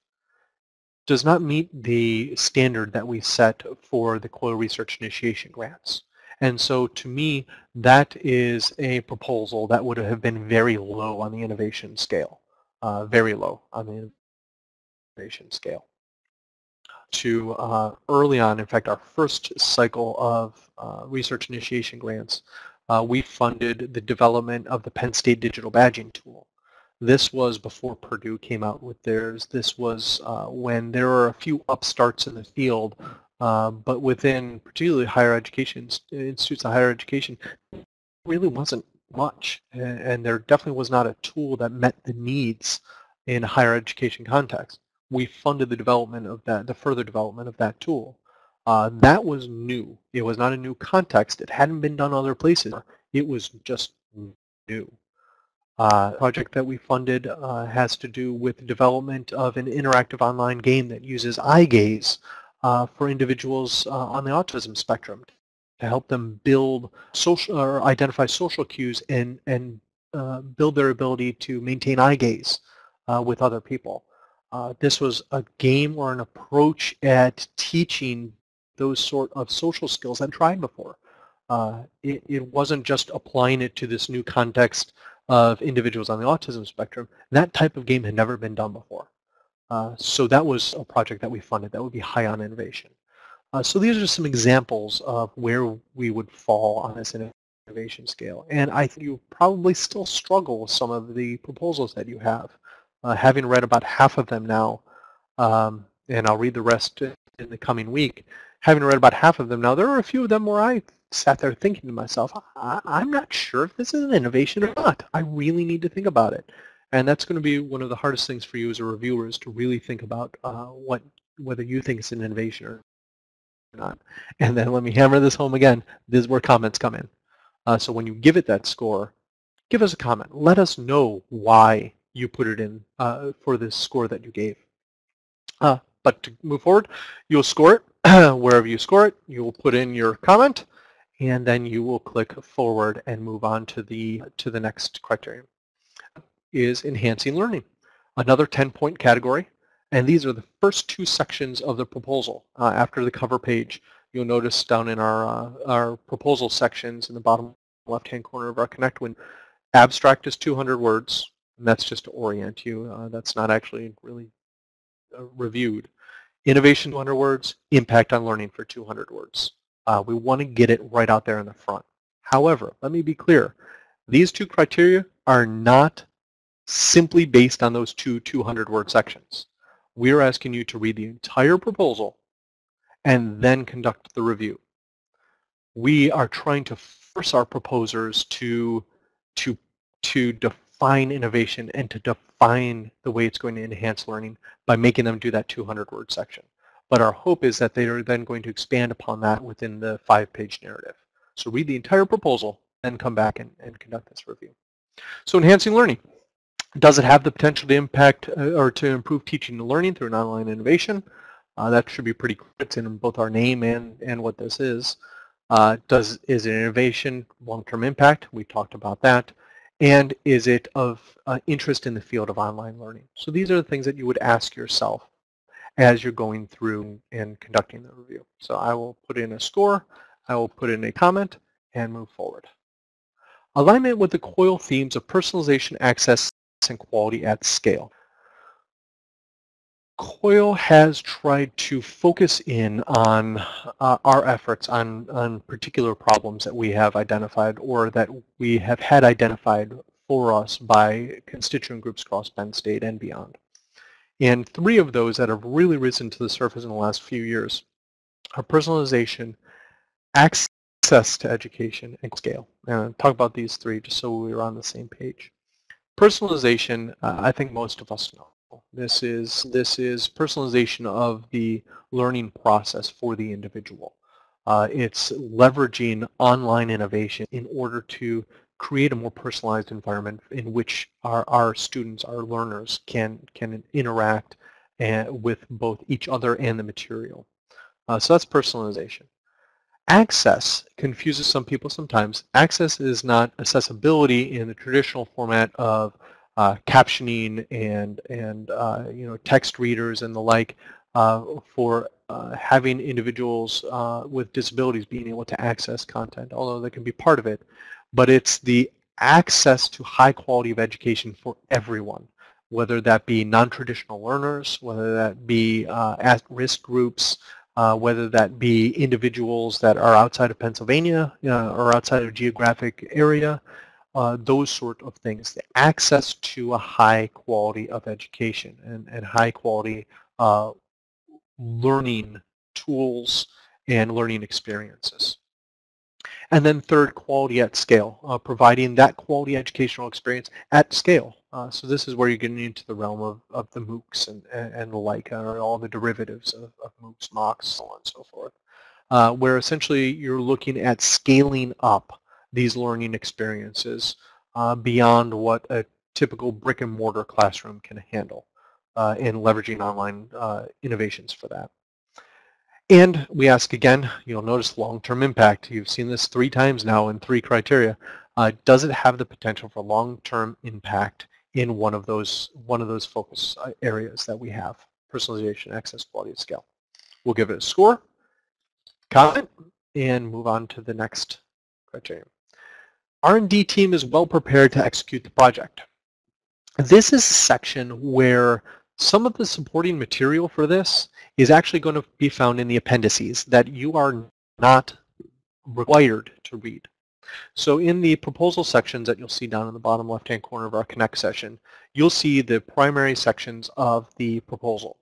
does not meet the standard that we set for the COIL Research Initiation Grants. And so to me, that is a proposal that would have been very low on the innovation scale, uh, very low on the innovation scale. To uh, early on, in fact, our first cycle of uh, research initiation grants, Uh, we funded the development of the Penn State digital badging tool. This was before Purdue came out with theirs. This was uh, when there were a few upstarts in the field, uh, but within particularly higher education, institutes of higher education, really wasn't much, and, and there definitely was not a tool that met the needs in higher education context. We funded the development of that, the further development of that tool. Uh, that was new. It was not a new context. It hadn't been done other places. It was just new. Uh, the project that we funded uh, has to do with the development of an interactive online game that uses eye gaze uh, for individuals uh, on the autism spectrum to help them build social or identify social cues and and uh, build their ability to maintain eye gaze uh, with other people. Uh, this was a game or an approach at teaching those sort of social skills I've tried before. Uh, it, it wasn't just applying it to this new context of individuals on the autism spectrum. That type of game had never been done before. Uh, so that was a project that we funded that would be high on innovation. Uh, so these are some examples of where we would fall on this innovation scale. And I think you probably still struggle with some of the proposals that you have. Uh, having read about half of them now, um, and I'll read the rest in the coming week, having read about half of them now, there are a few of them where I sat there thinking to myself, I I'm not sure if this is an innovation or not. I really need to think about it. And that's going to be one of the hardest things for you as a reviewer, is to really think about uh, what whether you think it's an innovation or not. And then let me hammer this home again. This is where comments come in. Uh, so when you give it that score, give us a comment. Let us know why you put it in uh, for this score that you gave. Uh, but to move forward, you'll score it. Wherever you score it, you will put in your comment, and then you will click forward and move on to the, to the next criterion, is enhancing learning, another ten-point category. And these are the first two sections of the proposal. Uh, after the cover page, you'll notice down in our, uh, our proposal sections in the bottom left-hand corner of our Connect window, abstract is two hundred words. And that's just to orient you. Uh, that's not actually really uh, reviewed. Innovation, two hundred words, impact on learning for two hundred words. Uh, we want to get it right out there in the front. However, let me be clear. These two criteria are not simply based on those two two hundred word sections. We're asking you to read the entire proposal and then conduct the review. We are trying to force our proposers to, to, to define innovation and to define the way it's going to enhance learning by making them do that two hundred word section. But our hope is that they are then going to expand upon that within the five page narrative. So read the entire proposal, then come back and, and conduct this review. So enhancing learning. Does it have the potential to impact uh, or to improve teaching and learning through an online innovation? Uh, that should be pretty clear. It's in both our name and, and what this is. Uh, does is it innovation, long-term impact? We talked about that. And is it of uh, interest in the field of online learning? So these are the things that you would ask yourself as you're going through and conducting the review. So I will put in a score, I will put in a comment, and move forward. Alignment with the COIL themes of personalization, access, and quality at scale. COIL has tried to focus in on uh, our efforts on, on particular problems that we have identified or that we have had identified for us by constituent groups across Penn State and beyond. And three of those that have really risen to the surface in the last few years are personalization, access to education, and scale. And I'll talk about these three just so we're on the same page. Personalization, uh, I think most of us know. This is, this is personalization of the learning process for the individual. Uh, it's leveraging online innovation in order to create a more personalized environment in which our, our students, our learners, can, can interact and, with both each other and the material. Uh, so that's personalization. Access confuses some people sometimes. Access is not accessibility in the traditional format of uh, captioning and, and uh, you know, text readers and the like uh, for uh, having individuals uh, with disabilities being able to access content, although that can be part of it. But it's the access to high quality of education for everyone, whether that be non-traditional learners, whether that be uh, at-risk groups, uh, whether that be individuals that are outside of Pennsylvania uh, or outside of geographic area, uh, those sort of things. The access to a high quality of education and, and high quality uh, learning tools and learning experiences. And then third, quality at scale, uh, providing that quality educational experience at scale. Uh, so this is where you're getting into the realm of, of the MOOCs and, and, and the like, or all the derivatives of, of MOOCs, MOCs, so on and so forth, uh, where essentially you're looking at scaling up these learning experiences uh, beyond what a typical brick and mortar classroom can handle uh, and leveraging online uh, innovations for that. And we ask again, you'll notice long-term impact. You've seen this three times now in three criteria. Uh, does it have the potential for long-term impact in one of those one of those focus areas that we have? Personalization, access, quality, and scale. We'll give it a score, comment, and move on to the next criteria. R and D team is well prepared to execute the project. This is a section where some of the supporting material for this is actually going to be found in the appendices that you are not required to read. So in the proposal sections that you'll see down in the bottom left-hand corner of our Connect session, you'll see the primary sections of the proposal.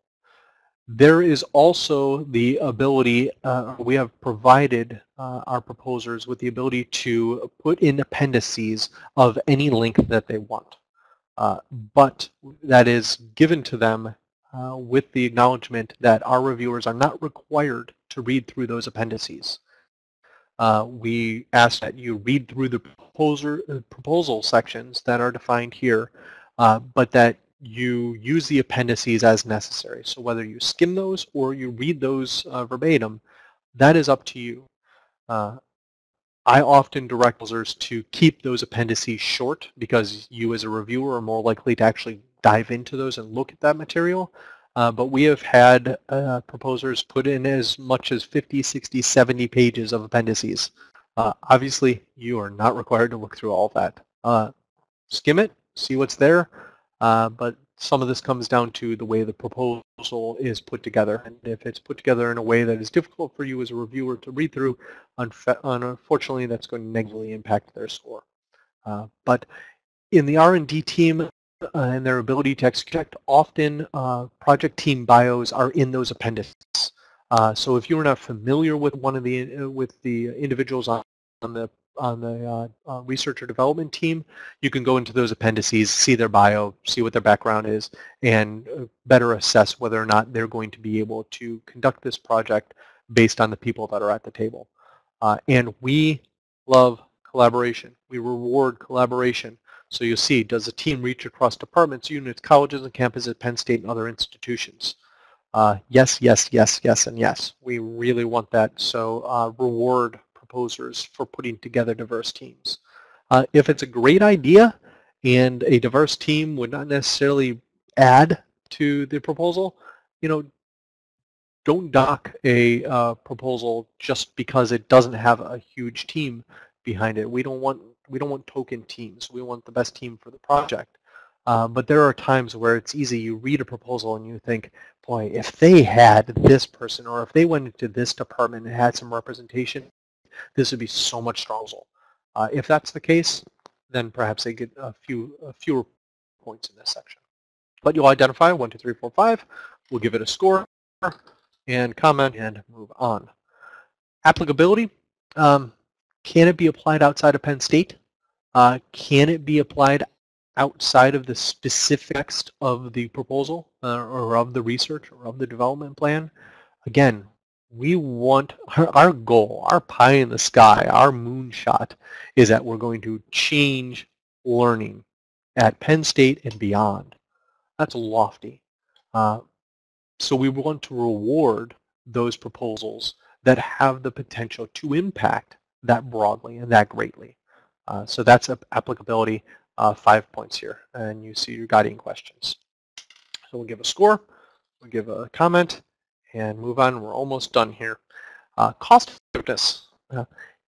There is also the ability, uh, we have provided uh, our proposers with the ability to put in appendices of any link that they want. Uh, but that is given to them uh, with the acknowledgement that our reviewers are not required to read through those appendices. Uh, we ask that you read through the proposer, uh, proposal sections that are defined here, uh, but that you use the appendices as necessary. So whether you skim those or you read those uh, verbatim, that is up to you. Uh, I often direct users to keep those appendices short because you as a reviewer are more likely to actually dive into those and look at that material. Uh, but we have had uh, proposers put in as much as fifty, sixty, seventy pages of appendices. Uh, obviously, you are not required to look through all that. Uh, skim it, see what's there, uh, but some of this comes down to the way the proposal is put together. And if it's put together in a way that is difficult for you as a reviewer to read through, unfortunately that's going to negatively impact their score. Uh, but in the R and D team, Uh, and their ability to execute, often uh, project team bios are in those appendices. Uh, so if you're not familiar with one of the uh, with the individuals on, on the on the uh, uh, research or development team, you can go into those appendices, see their bio, see what their background is, and better assess whether or not they're going to be able to conduct this project based on the people that are at the table. Uh, and we love collaboration. We reward collaboration. So you'll see, does the team reach across departments, units, colleges, and campuses at Penn State and other institutions? Uh, yes, yes, yes, yes, and yes. We really want that, so uh, reward proposers for putting together diverse teams. Uh, if it's a great idea and a diverse team would not necessarily add to the proposal, you know, don't dock a uh, proposal just because it doesn't have a huge team behind it. We don't want We don't want token teams. We want the best team for the project. Uh, but there are times where it's easy. You read a proposal and you think, boy, if they had this person or if they went into this department and had some representation, this would be so much stronger. Uh, if that's the case, then perhaps they get a few a fewer points in this section. But you'll identify one, two, three, four, five. We'll give it a score and comment and move on. Applicability. Um, Can it be applied outside of Penn State? Uh, can it be applied outside of the specifics of the proposal uh, or of the research or of the development plan? Again, we want our, our goal, our pie in the sky, our moonshot is that we're going to change learning at Penn State and beyond. That's lofty. Uh, so we want to reward those proposals that have the potential to impact that broadly and that greatly. Uh, so that's applicability, uh, five points here, and you see your guiding questions. So we'll give a score, we'll give a comment, and move on. We're almost done here. Uh, cost effectiveness. Uh,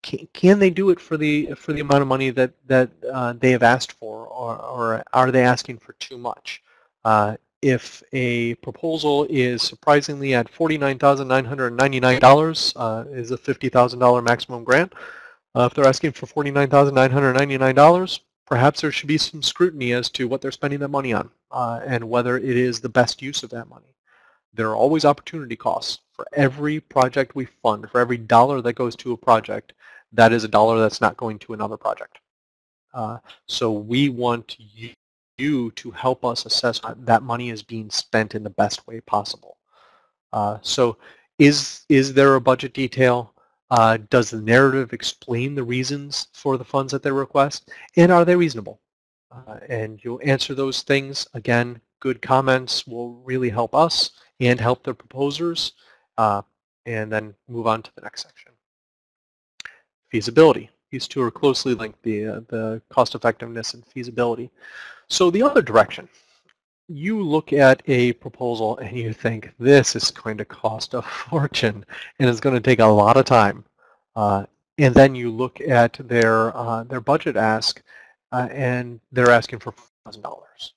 can, can they do it for the for the amount of money that, that uh, they have asked for, or, or are they asking for too much? Uh, if a proposal is surprisingly at forty-nine thousand nine hundred ninety-nine dollars, uh, is a fifty thousand dollar maximum grant. Uh, if they're asking for forty-nine thousand nine hundred ninety-nine dollars, perhaps there should be some scrutiny as to what they're spending that money on uh, and whether it is the best use of that money. There are always opportunity costs. For every project we fund, for every dollar that goes to a project, that is a dollar that's not going to another project. Uh, so we want to use you to help us assess that money is being spent in the best way possible. Uh, so is is there a budget detail? Uh, does the narrative explain the reasons for the funds that they request? And are they reasonable? Uh, and you'll answer those things. Again, good comments will really help us and help the proposers. Uh, and then move on to the next section. Feasibility. These two are closely linked, the, uh, the cost effectiveness and feasibility. So the other direction, you look at a proposal and you think this is going to cost a fortune and it's going to take a lot of time. Uh, and then you look at their, uh, their budget ask uh, and they're asking for four thousand dollars.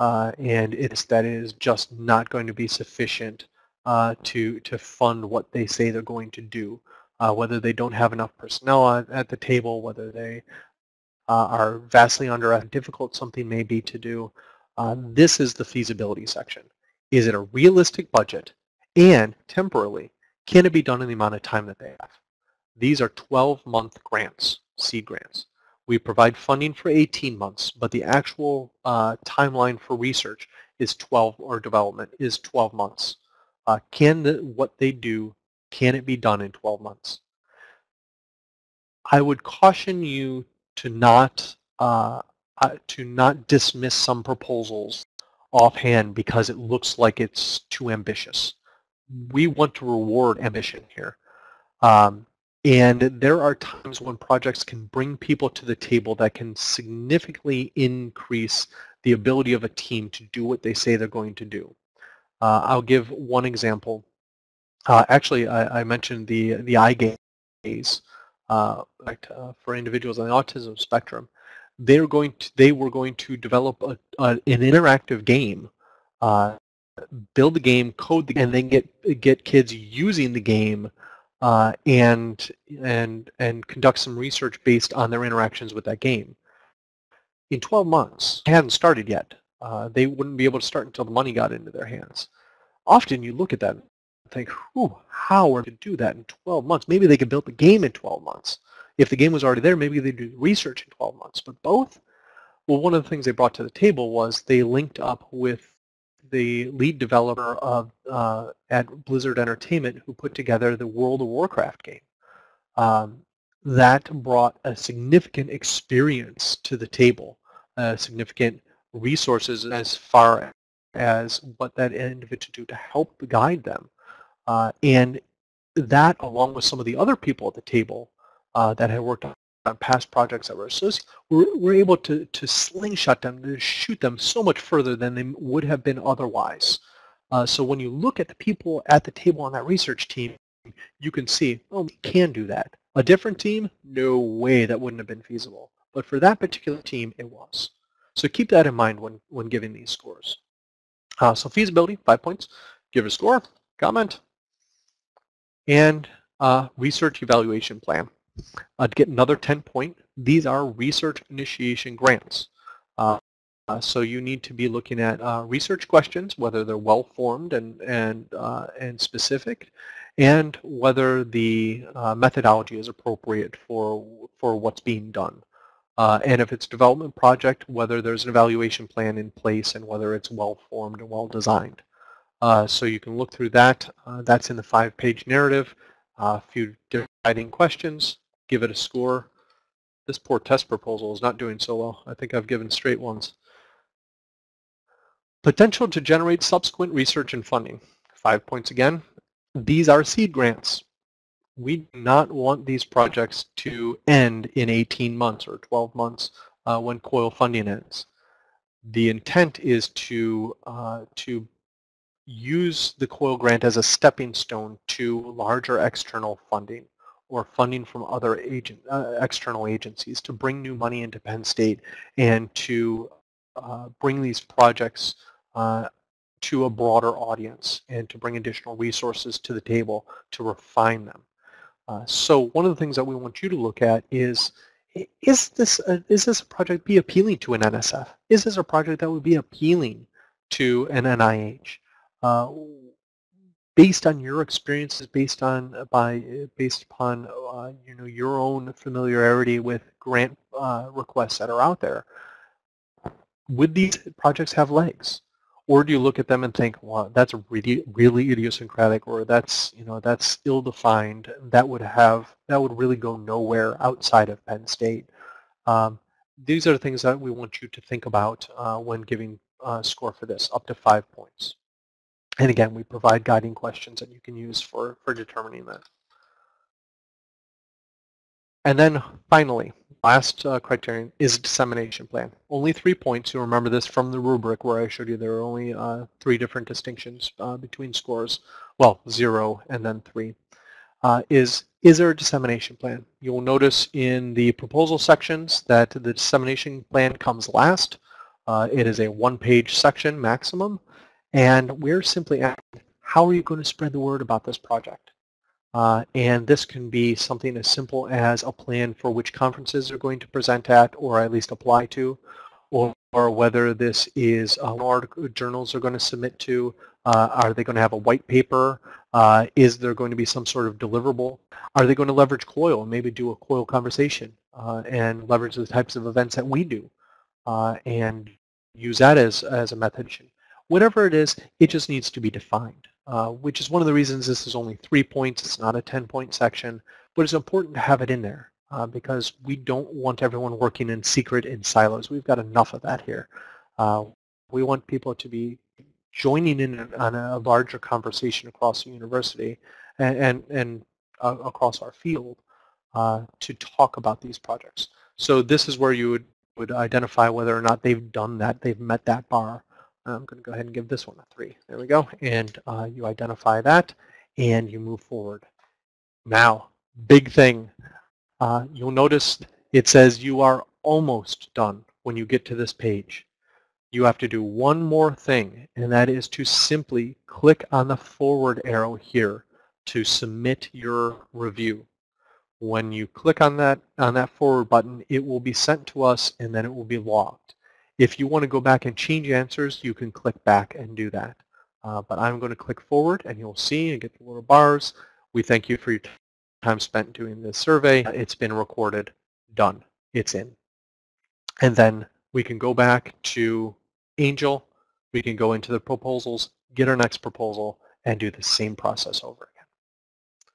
Uh, and it's that it is just not going to be sufficient uh, to, to fund what they say they're going to do. Uh, whether they don't have enough personnel at, at the table, whether they uh, are vastly under how difficult something may be to do. Uh, this is the feasibility section. Is it a realistic budget? And temporarily, can it be done in the amount of time that they have? These are twelve month grants, seed grants. We provide funding for eighteen months, but the actual uh, timeline for research is twelve, or development is twelve months. Uh, can the, what they do Can it be done in twelve months? I would caution you to not uh, uh, to not dismiss some proposals offhand because it looks like it's too ambitious. We want to reward ambition here. Um, and there are times when projects can bring people to the table that can significantly increase the ability of a team to do what they say they're going to do. Uh, I'll give one example. Uh, actually, I, I mentioned the the I Gs uh, like, uh, for individuals on the autism spectrum. they're going to, they were going to develop a, a, an interactive game, uh, build the game, code the game, and then get get kids using the game, uh, and and and conduct some research based on their interactions with that game. In twelve months, it hadn't started yet. Uh, they wouldn't be able to start until the money got into their hands. Often you look at that and think, whew, how are they going to do that in twelve months? Maybe they could build the game in twelve months. If the game was already there, maybe they'd do research in twelve months. But both? Well, one of the things they brought to the table was they linked up with the lead developer of uh, at Blizzard Entertainment, who put together the World of Warcraft game. Um, that brought a significant experience to the table, uh, significant resources as far as what that individual do to help guide them. Uh, and that, along with some of the other people at the table uh, that had worked on past projects that were associated, were, were able to, to slingshot them, to shoot them so much further than they would have been otherwise. Uh, so when you look at the people at the table on that research team, you can see, oh, we can do that. A different team? No way, that wouldn't have been feasible. But for that particular team, it was. So keep that in mind when, when giving these scores. Uh, so feasibility, five points. Give a score, comment, and uh, research evaluation plan. Uh, to get another ten point, these are research initiation grants. Uh, uh, so you need to be looking at uh, research questions, whether they're well-formed and, and, uh, and specific, and whether the uh, methodology is appropriate for, for what's being done. Uh, and if it's a development project, whether there's an evaluation plan in place and whether it's well-formed and well-designed. Uh, so you can look through that. Uh, that's in the five-page narrative. Uh, a few guiding questions. Give it a score. This poor test proposal is not doing so well. I think I've given straight ones. Potential to generate subsequent research and funding. Five points again. These are seed grants. We do not want these projects to end in eighteen months or twelve months uh, when COIL funding ends. The intent is to, uh, to use the COIL grant as a stepping stone to larger external funding or funding from other agent, uh, external agencies to bring new money into Penn State and to uh, bring these projects uh, to a broader audience and to bring additional resources to the table to refine them. Uh, so one of the things that we want you to look at is, is this, a, is this a project be appealing to an N S F? Is this a project that would be appealing to an N I H? Uh, based on your experiences, based on by based upon uh, you know, your own familiarity with grant uh, requests that are out there, would these projects have legs? Or do you look at them and think, well, that's really, really idiosyncratic, or that's, you know, that's ill-defined. That would have, that would really go nowhere outside of Penn State. Um, these are the things that we want you to think about uh, when giving a score for this, up to five points. And again, we provide guiding questions that you can use for, for determining that. And then finally, last uh, criterion is dissemination plan. Only three points. You'll remember this from the rubric where I showed you there are only uh, three different distinctions uh, between scores. Well, zero and then three. Uh, is, is there a dissemination plan? You'll notice in the proposal sections that the dissemination plan comes last. Uh, it is a one-page section maximum. And we're simply asking, how are you going to spread the word about this project? Uh, and this can be something as simple as a plan for which conferences they're going to present at or at least apply to, or, or whether this is uh, article journals they're going to submit to, uh, are they going to have a white paper, uh, is there going to be some sort of deliverable, are they going to leverage COIL and maybe do a COIL conversation uh, and leverage the types of events that we do uh, and use that as, as a method. Whatever it is, it just needs to be defined. Uh, which is one of the reasons this is only three points, it's not a ten point section, but it's important to have it in there uh, because we don't want everyone working in secret in silos. We've got enough of that here. Uh, we want people to be joining in on a larger conversation across the university and, and, and uh, across our field uh, to talk about these projects. So this is where you would, would identify whether or not they've done that, they've met that bar. I'm going to go ahead and give this one a three. There we go. And uh, you identify that, and you move forward. Now, big thing. Uh, you'll notice it says you are almost done when you get to this page. You have to do one more thing, and that is to simply click on the forward arrow here to submit your review. When you click on that on that forward button, it will be sent to us and then it will be logged. If you want to go back and change answers, you can click back and do that. Uh, but I'm going to click forward, and you'll see and get the little bars. We thank you for your time spent doing this survey. It's been recorded. Done. It's in. And then we can go back to ANGEL. We can go into the proposals, get our next proposal, and do the same process over again.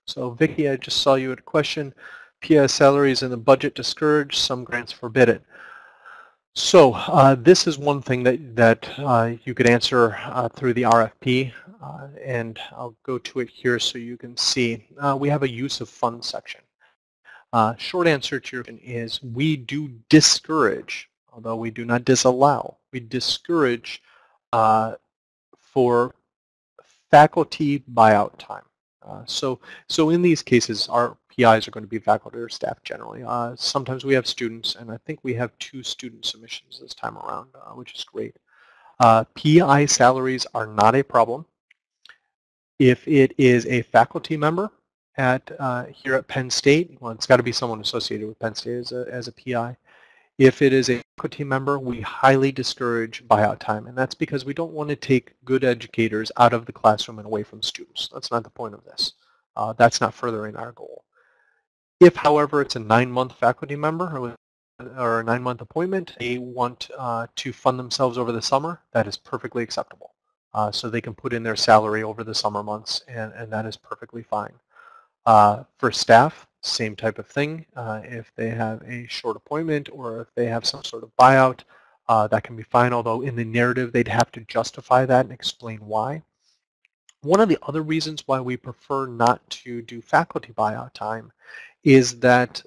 So Vicki, I just saw you had a question. P S salaries in the budget discouraged, some grants forbid it. So uh, this is one thing that, that uh, you could answer uh, through the R F P, uh, and I'll go to it here so you can see. Uh, we have a use of funds section. Uh, short answer to your question is we do discourage, although we do not disallow, we discourage uh, for faculty buyout time. Uh, so, so in these cases, our P Is are going to be faculty or staff generally. Uh, sometimes we have students, and I think we have two student submissions this time around, uh, which is great. Uh, P I salaries are not a problem. If it is a faculty member at uh, here at Penn State, well, it's got to be someone associated with Penn State as a, as a P I. If it is a faculty member, we highly discourage buyout time, and that's because we don't want to take good educators out of the classroom and away from students. That's not the point of this. Uh, that's not furthering our goal. If, however, it's a nine-month faculty member or a nine-month appointment, they want uh, to fund themselves over the summer, that is perfectly acceptable. Uh, so they can put in their salary over the summer months, and, and that is perfectly fine. Uh, for staff, same type of thing. Uh, if they have a short appointment or if they have some sort of buyout, uh, that can be fine, although in the narrative they'd have to justify that and explain why. One of the other reasons why we prefer not to do faculty buyout time is that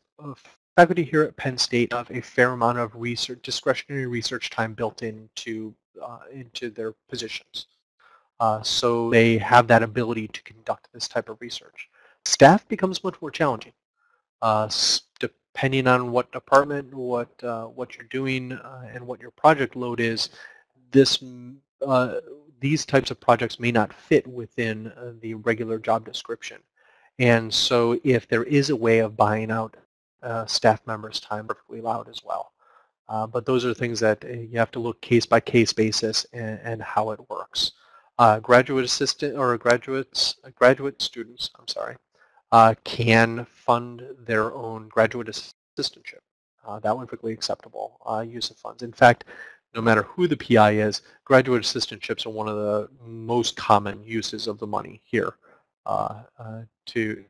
faculty here at Penn State have a fair amount of research, discretionary research time built into, uh, into their positions. Uh, so they have that ability to conduct this type of research. Staff becomes much more challenging. Uh, depending on what department, what uh, what you're doing, uh, and what your project load is, this uh, these types of projects may not fit within uh, the regular job description. And so, if there is a way of buying out uh, staff members' time, perfectly allowed as well. Uh, but those are things that you have to look case by case basis and, and how it works. Uh, graduate assistant or graduates, graduate students. I'm sorry. Uh, can fund their own graduate assistantship. Uh, that would be perfectly acceptable uh, use of funds. In fact, no matter who the P I is, graduate assistantships are one of the most common uses of the money here uh, uh, to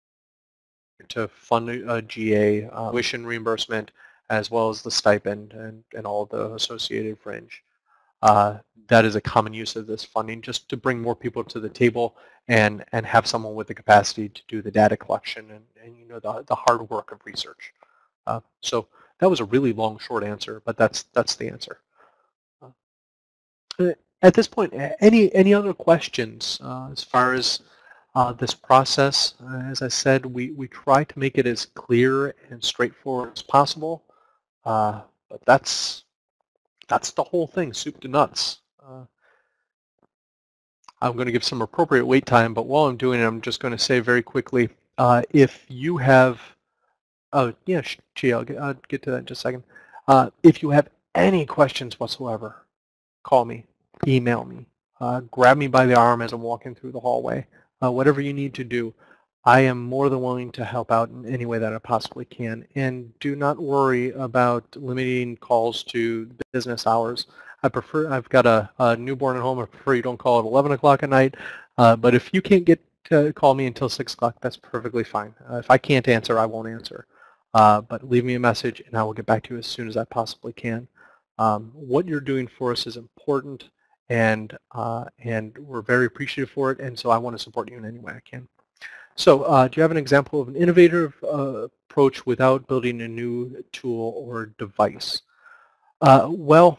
to fund a G A uh, tuition reimbursement as well as the stipend and, and all the associated fringe. Uh, that is a common use of this funding, just to bring more people to the table and, and have someone with the capacity to do the data collection and, and you know, the, the hard work of research. Uh, so that was a really long, short answer, but that's, that's the answer. Uh, at this point, any, any other questions uh, as far as uh, this process? Uh, as I said, we, we try to make it as clear and straightforward as possible, uh, but that's That's the whole thing, soup to nuts. Uh, I'm going to give some appropriate wait time, but while I'm doing it, I'm just going to say very quickly, uh, if you have, oh yeah, gee, I'll get, I'll get to that in just a second. Uh, if you have any questions whatsoever, call me, email me, uh, grab me by the arm as I'm walking through the hallway. Uh, whatever you need to do, I am more than willing to help out in any way that I possibly can. And do not worry about limiting calls to business hours. I prefer, I've got a, a newborn at home, I prefer you don't call at eleven o'clock at night. Uh, but if you can't get to call me until six o'clock, that's perfectly fine. Uh, if I can't answer, I won't answer. Uh, but leave me a message and I will get back to you as soon as I possibly can. Um, what you're doing for us is important, and, uh, and we're very appreciative for it, and so I want to support you in any way I can. So uh, do you have an example of an innovative uh, approach without building a new tool or device? Uh, well,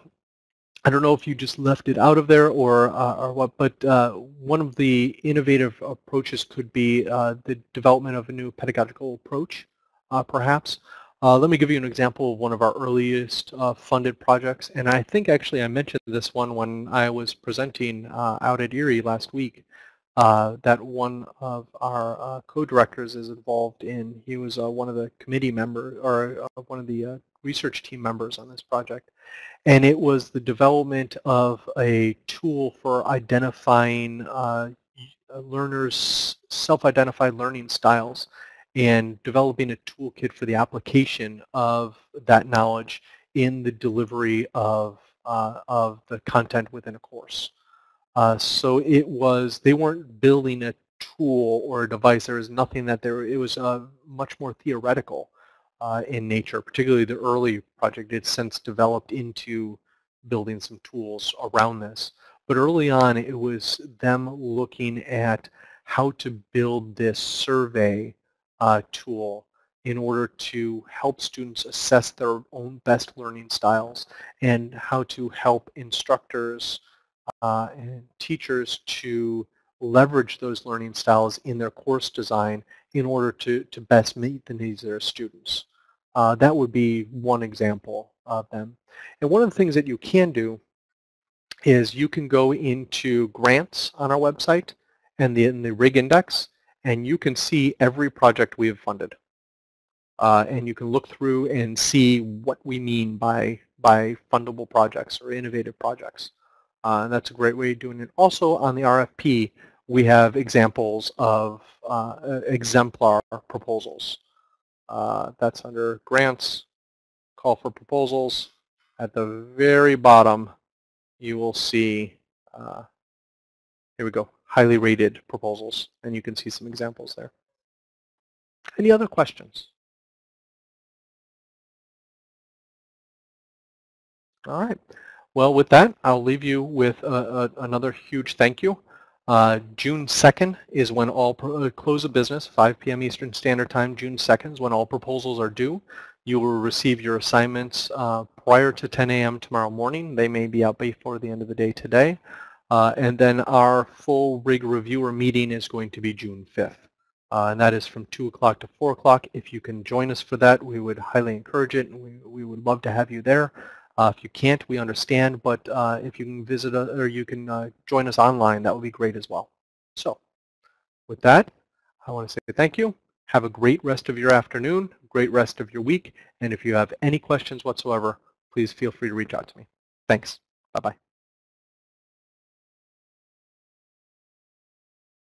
I don't know if you just left it out of there or, uh, or what, but uh, one of the innovative approaches could be uh, the development of a new pedagogical approach, uh, perhaps. Uh, let me give you an example of one of our earliest uh, funded projects, and I think actually I mentioned this one when I was presenting uh, out at Erie last week, uh, that one of our uh, co-directors is involved in. He was uh, one of the committee members, or uh, one of the uh, research team members on this project, and it was the development of a tool for identifying uh, learners' self-identified learning styles, and developing a toolkit for the application of that knowledge in the delivery of, uh, of the content within a course. Uh, so it was, they weren't building a tool or a device, there was nothing that there, it was uh, much more theoretical uh, in nature, particularly the early project. It's since developed into building some tools around this. But early on, it was them looking at how to build this survey Uh, tool in order to help students assess their own best learning styles and how to help instructors uh, and teachers to leverage those learning styles in their course design in order to, to best meet the needs of their students. Uh, that would be one example of them. And one of the things that you can do is you can go into grants on our website and the, in the R I G index, and you can see every project we have funded. Uh, and you can look through and see what we mean by, by fundable projects or innovative projects. Uh, and that's a great way of doing it. Also on the R F P, we have examples of uh, exemplar proposals. Uh, that's under grants, call for proposals. At the very bottom, you will see, uh, here we go, highly rated proposals, and you can see some examples there. Any other questions? All right. Well, with that, I'll leave you with a, a, another huge thank you. Uh, June second is when all pro close of business, five P M Eastern Standard Time, June second is when all proposals are due. You will receive your assignments uh, prior to ten A M tomorrow morning. They may be out before the end of the day today. Uh, and then our full R I G reviewer meeting is going to be June fifth, uh, and that is from two o'clock to four o'clock. If you can join us for that, we would highly encourage it, and we, we would love to have you there. Uh, if you can't, we understand, but uh, if you can visit uh, or you can uh, join us online, that would be great as well. So with that, I want to say thank you. Have a great rest of your afternoon, great rest of your week, and if you have any questions whatsoever, please feel free to reach out to me. Thanks. Bye-bye.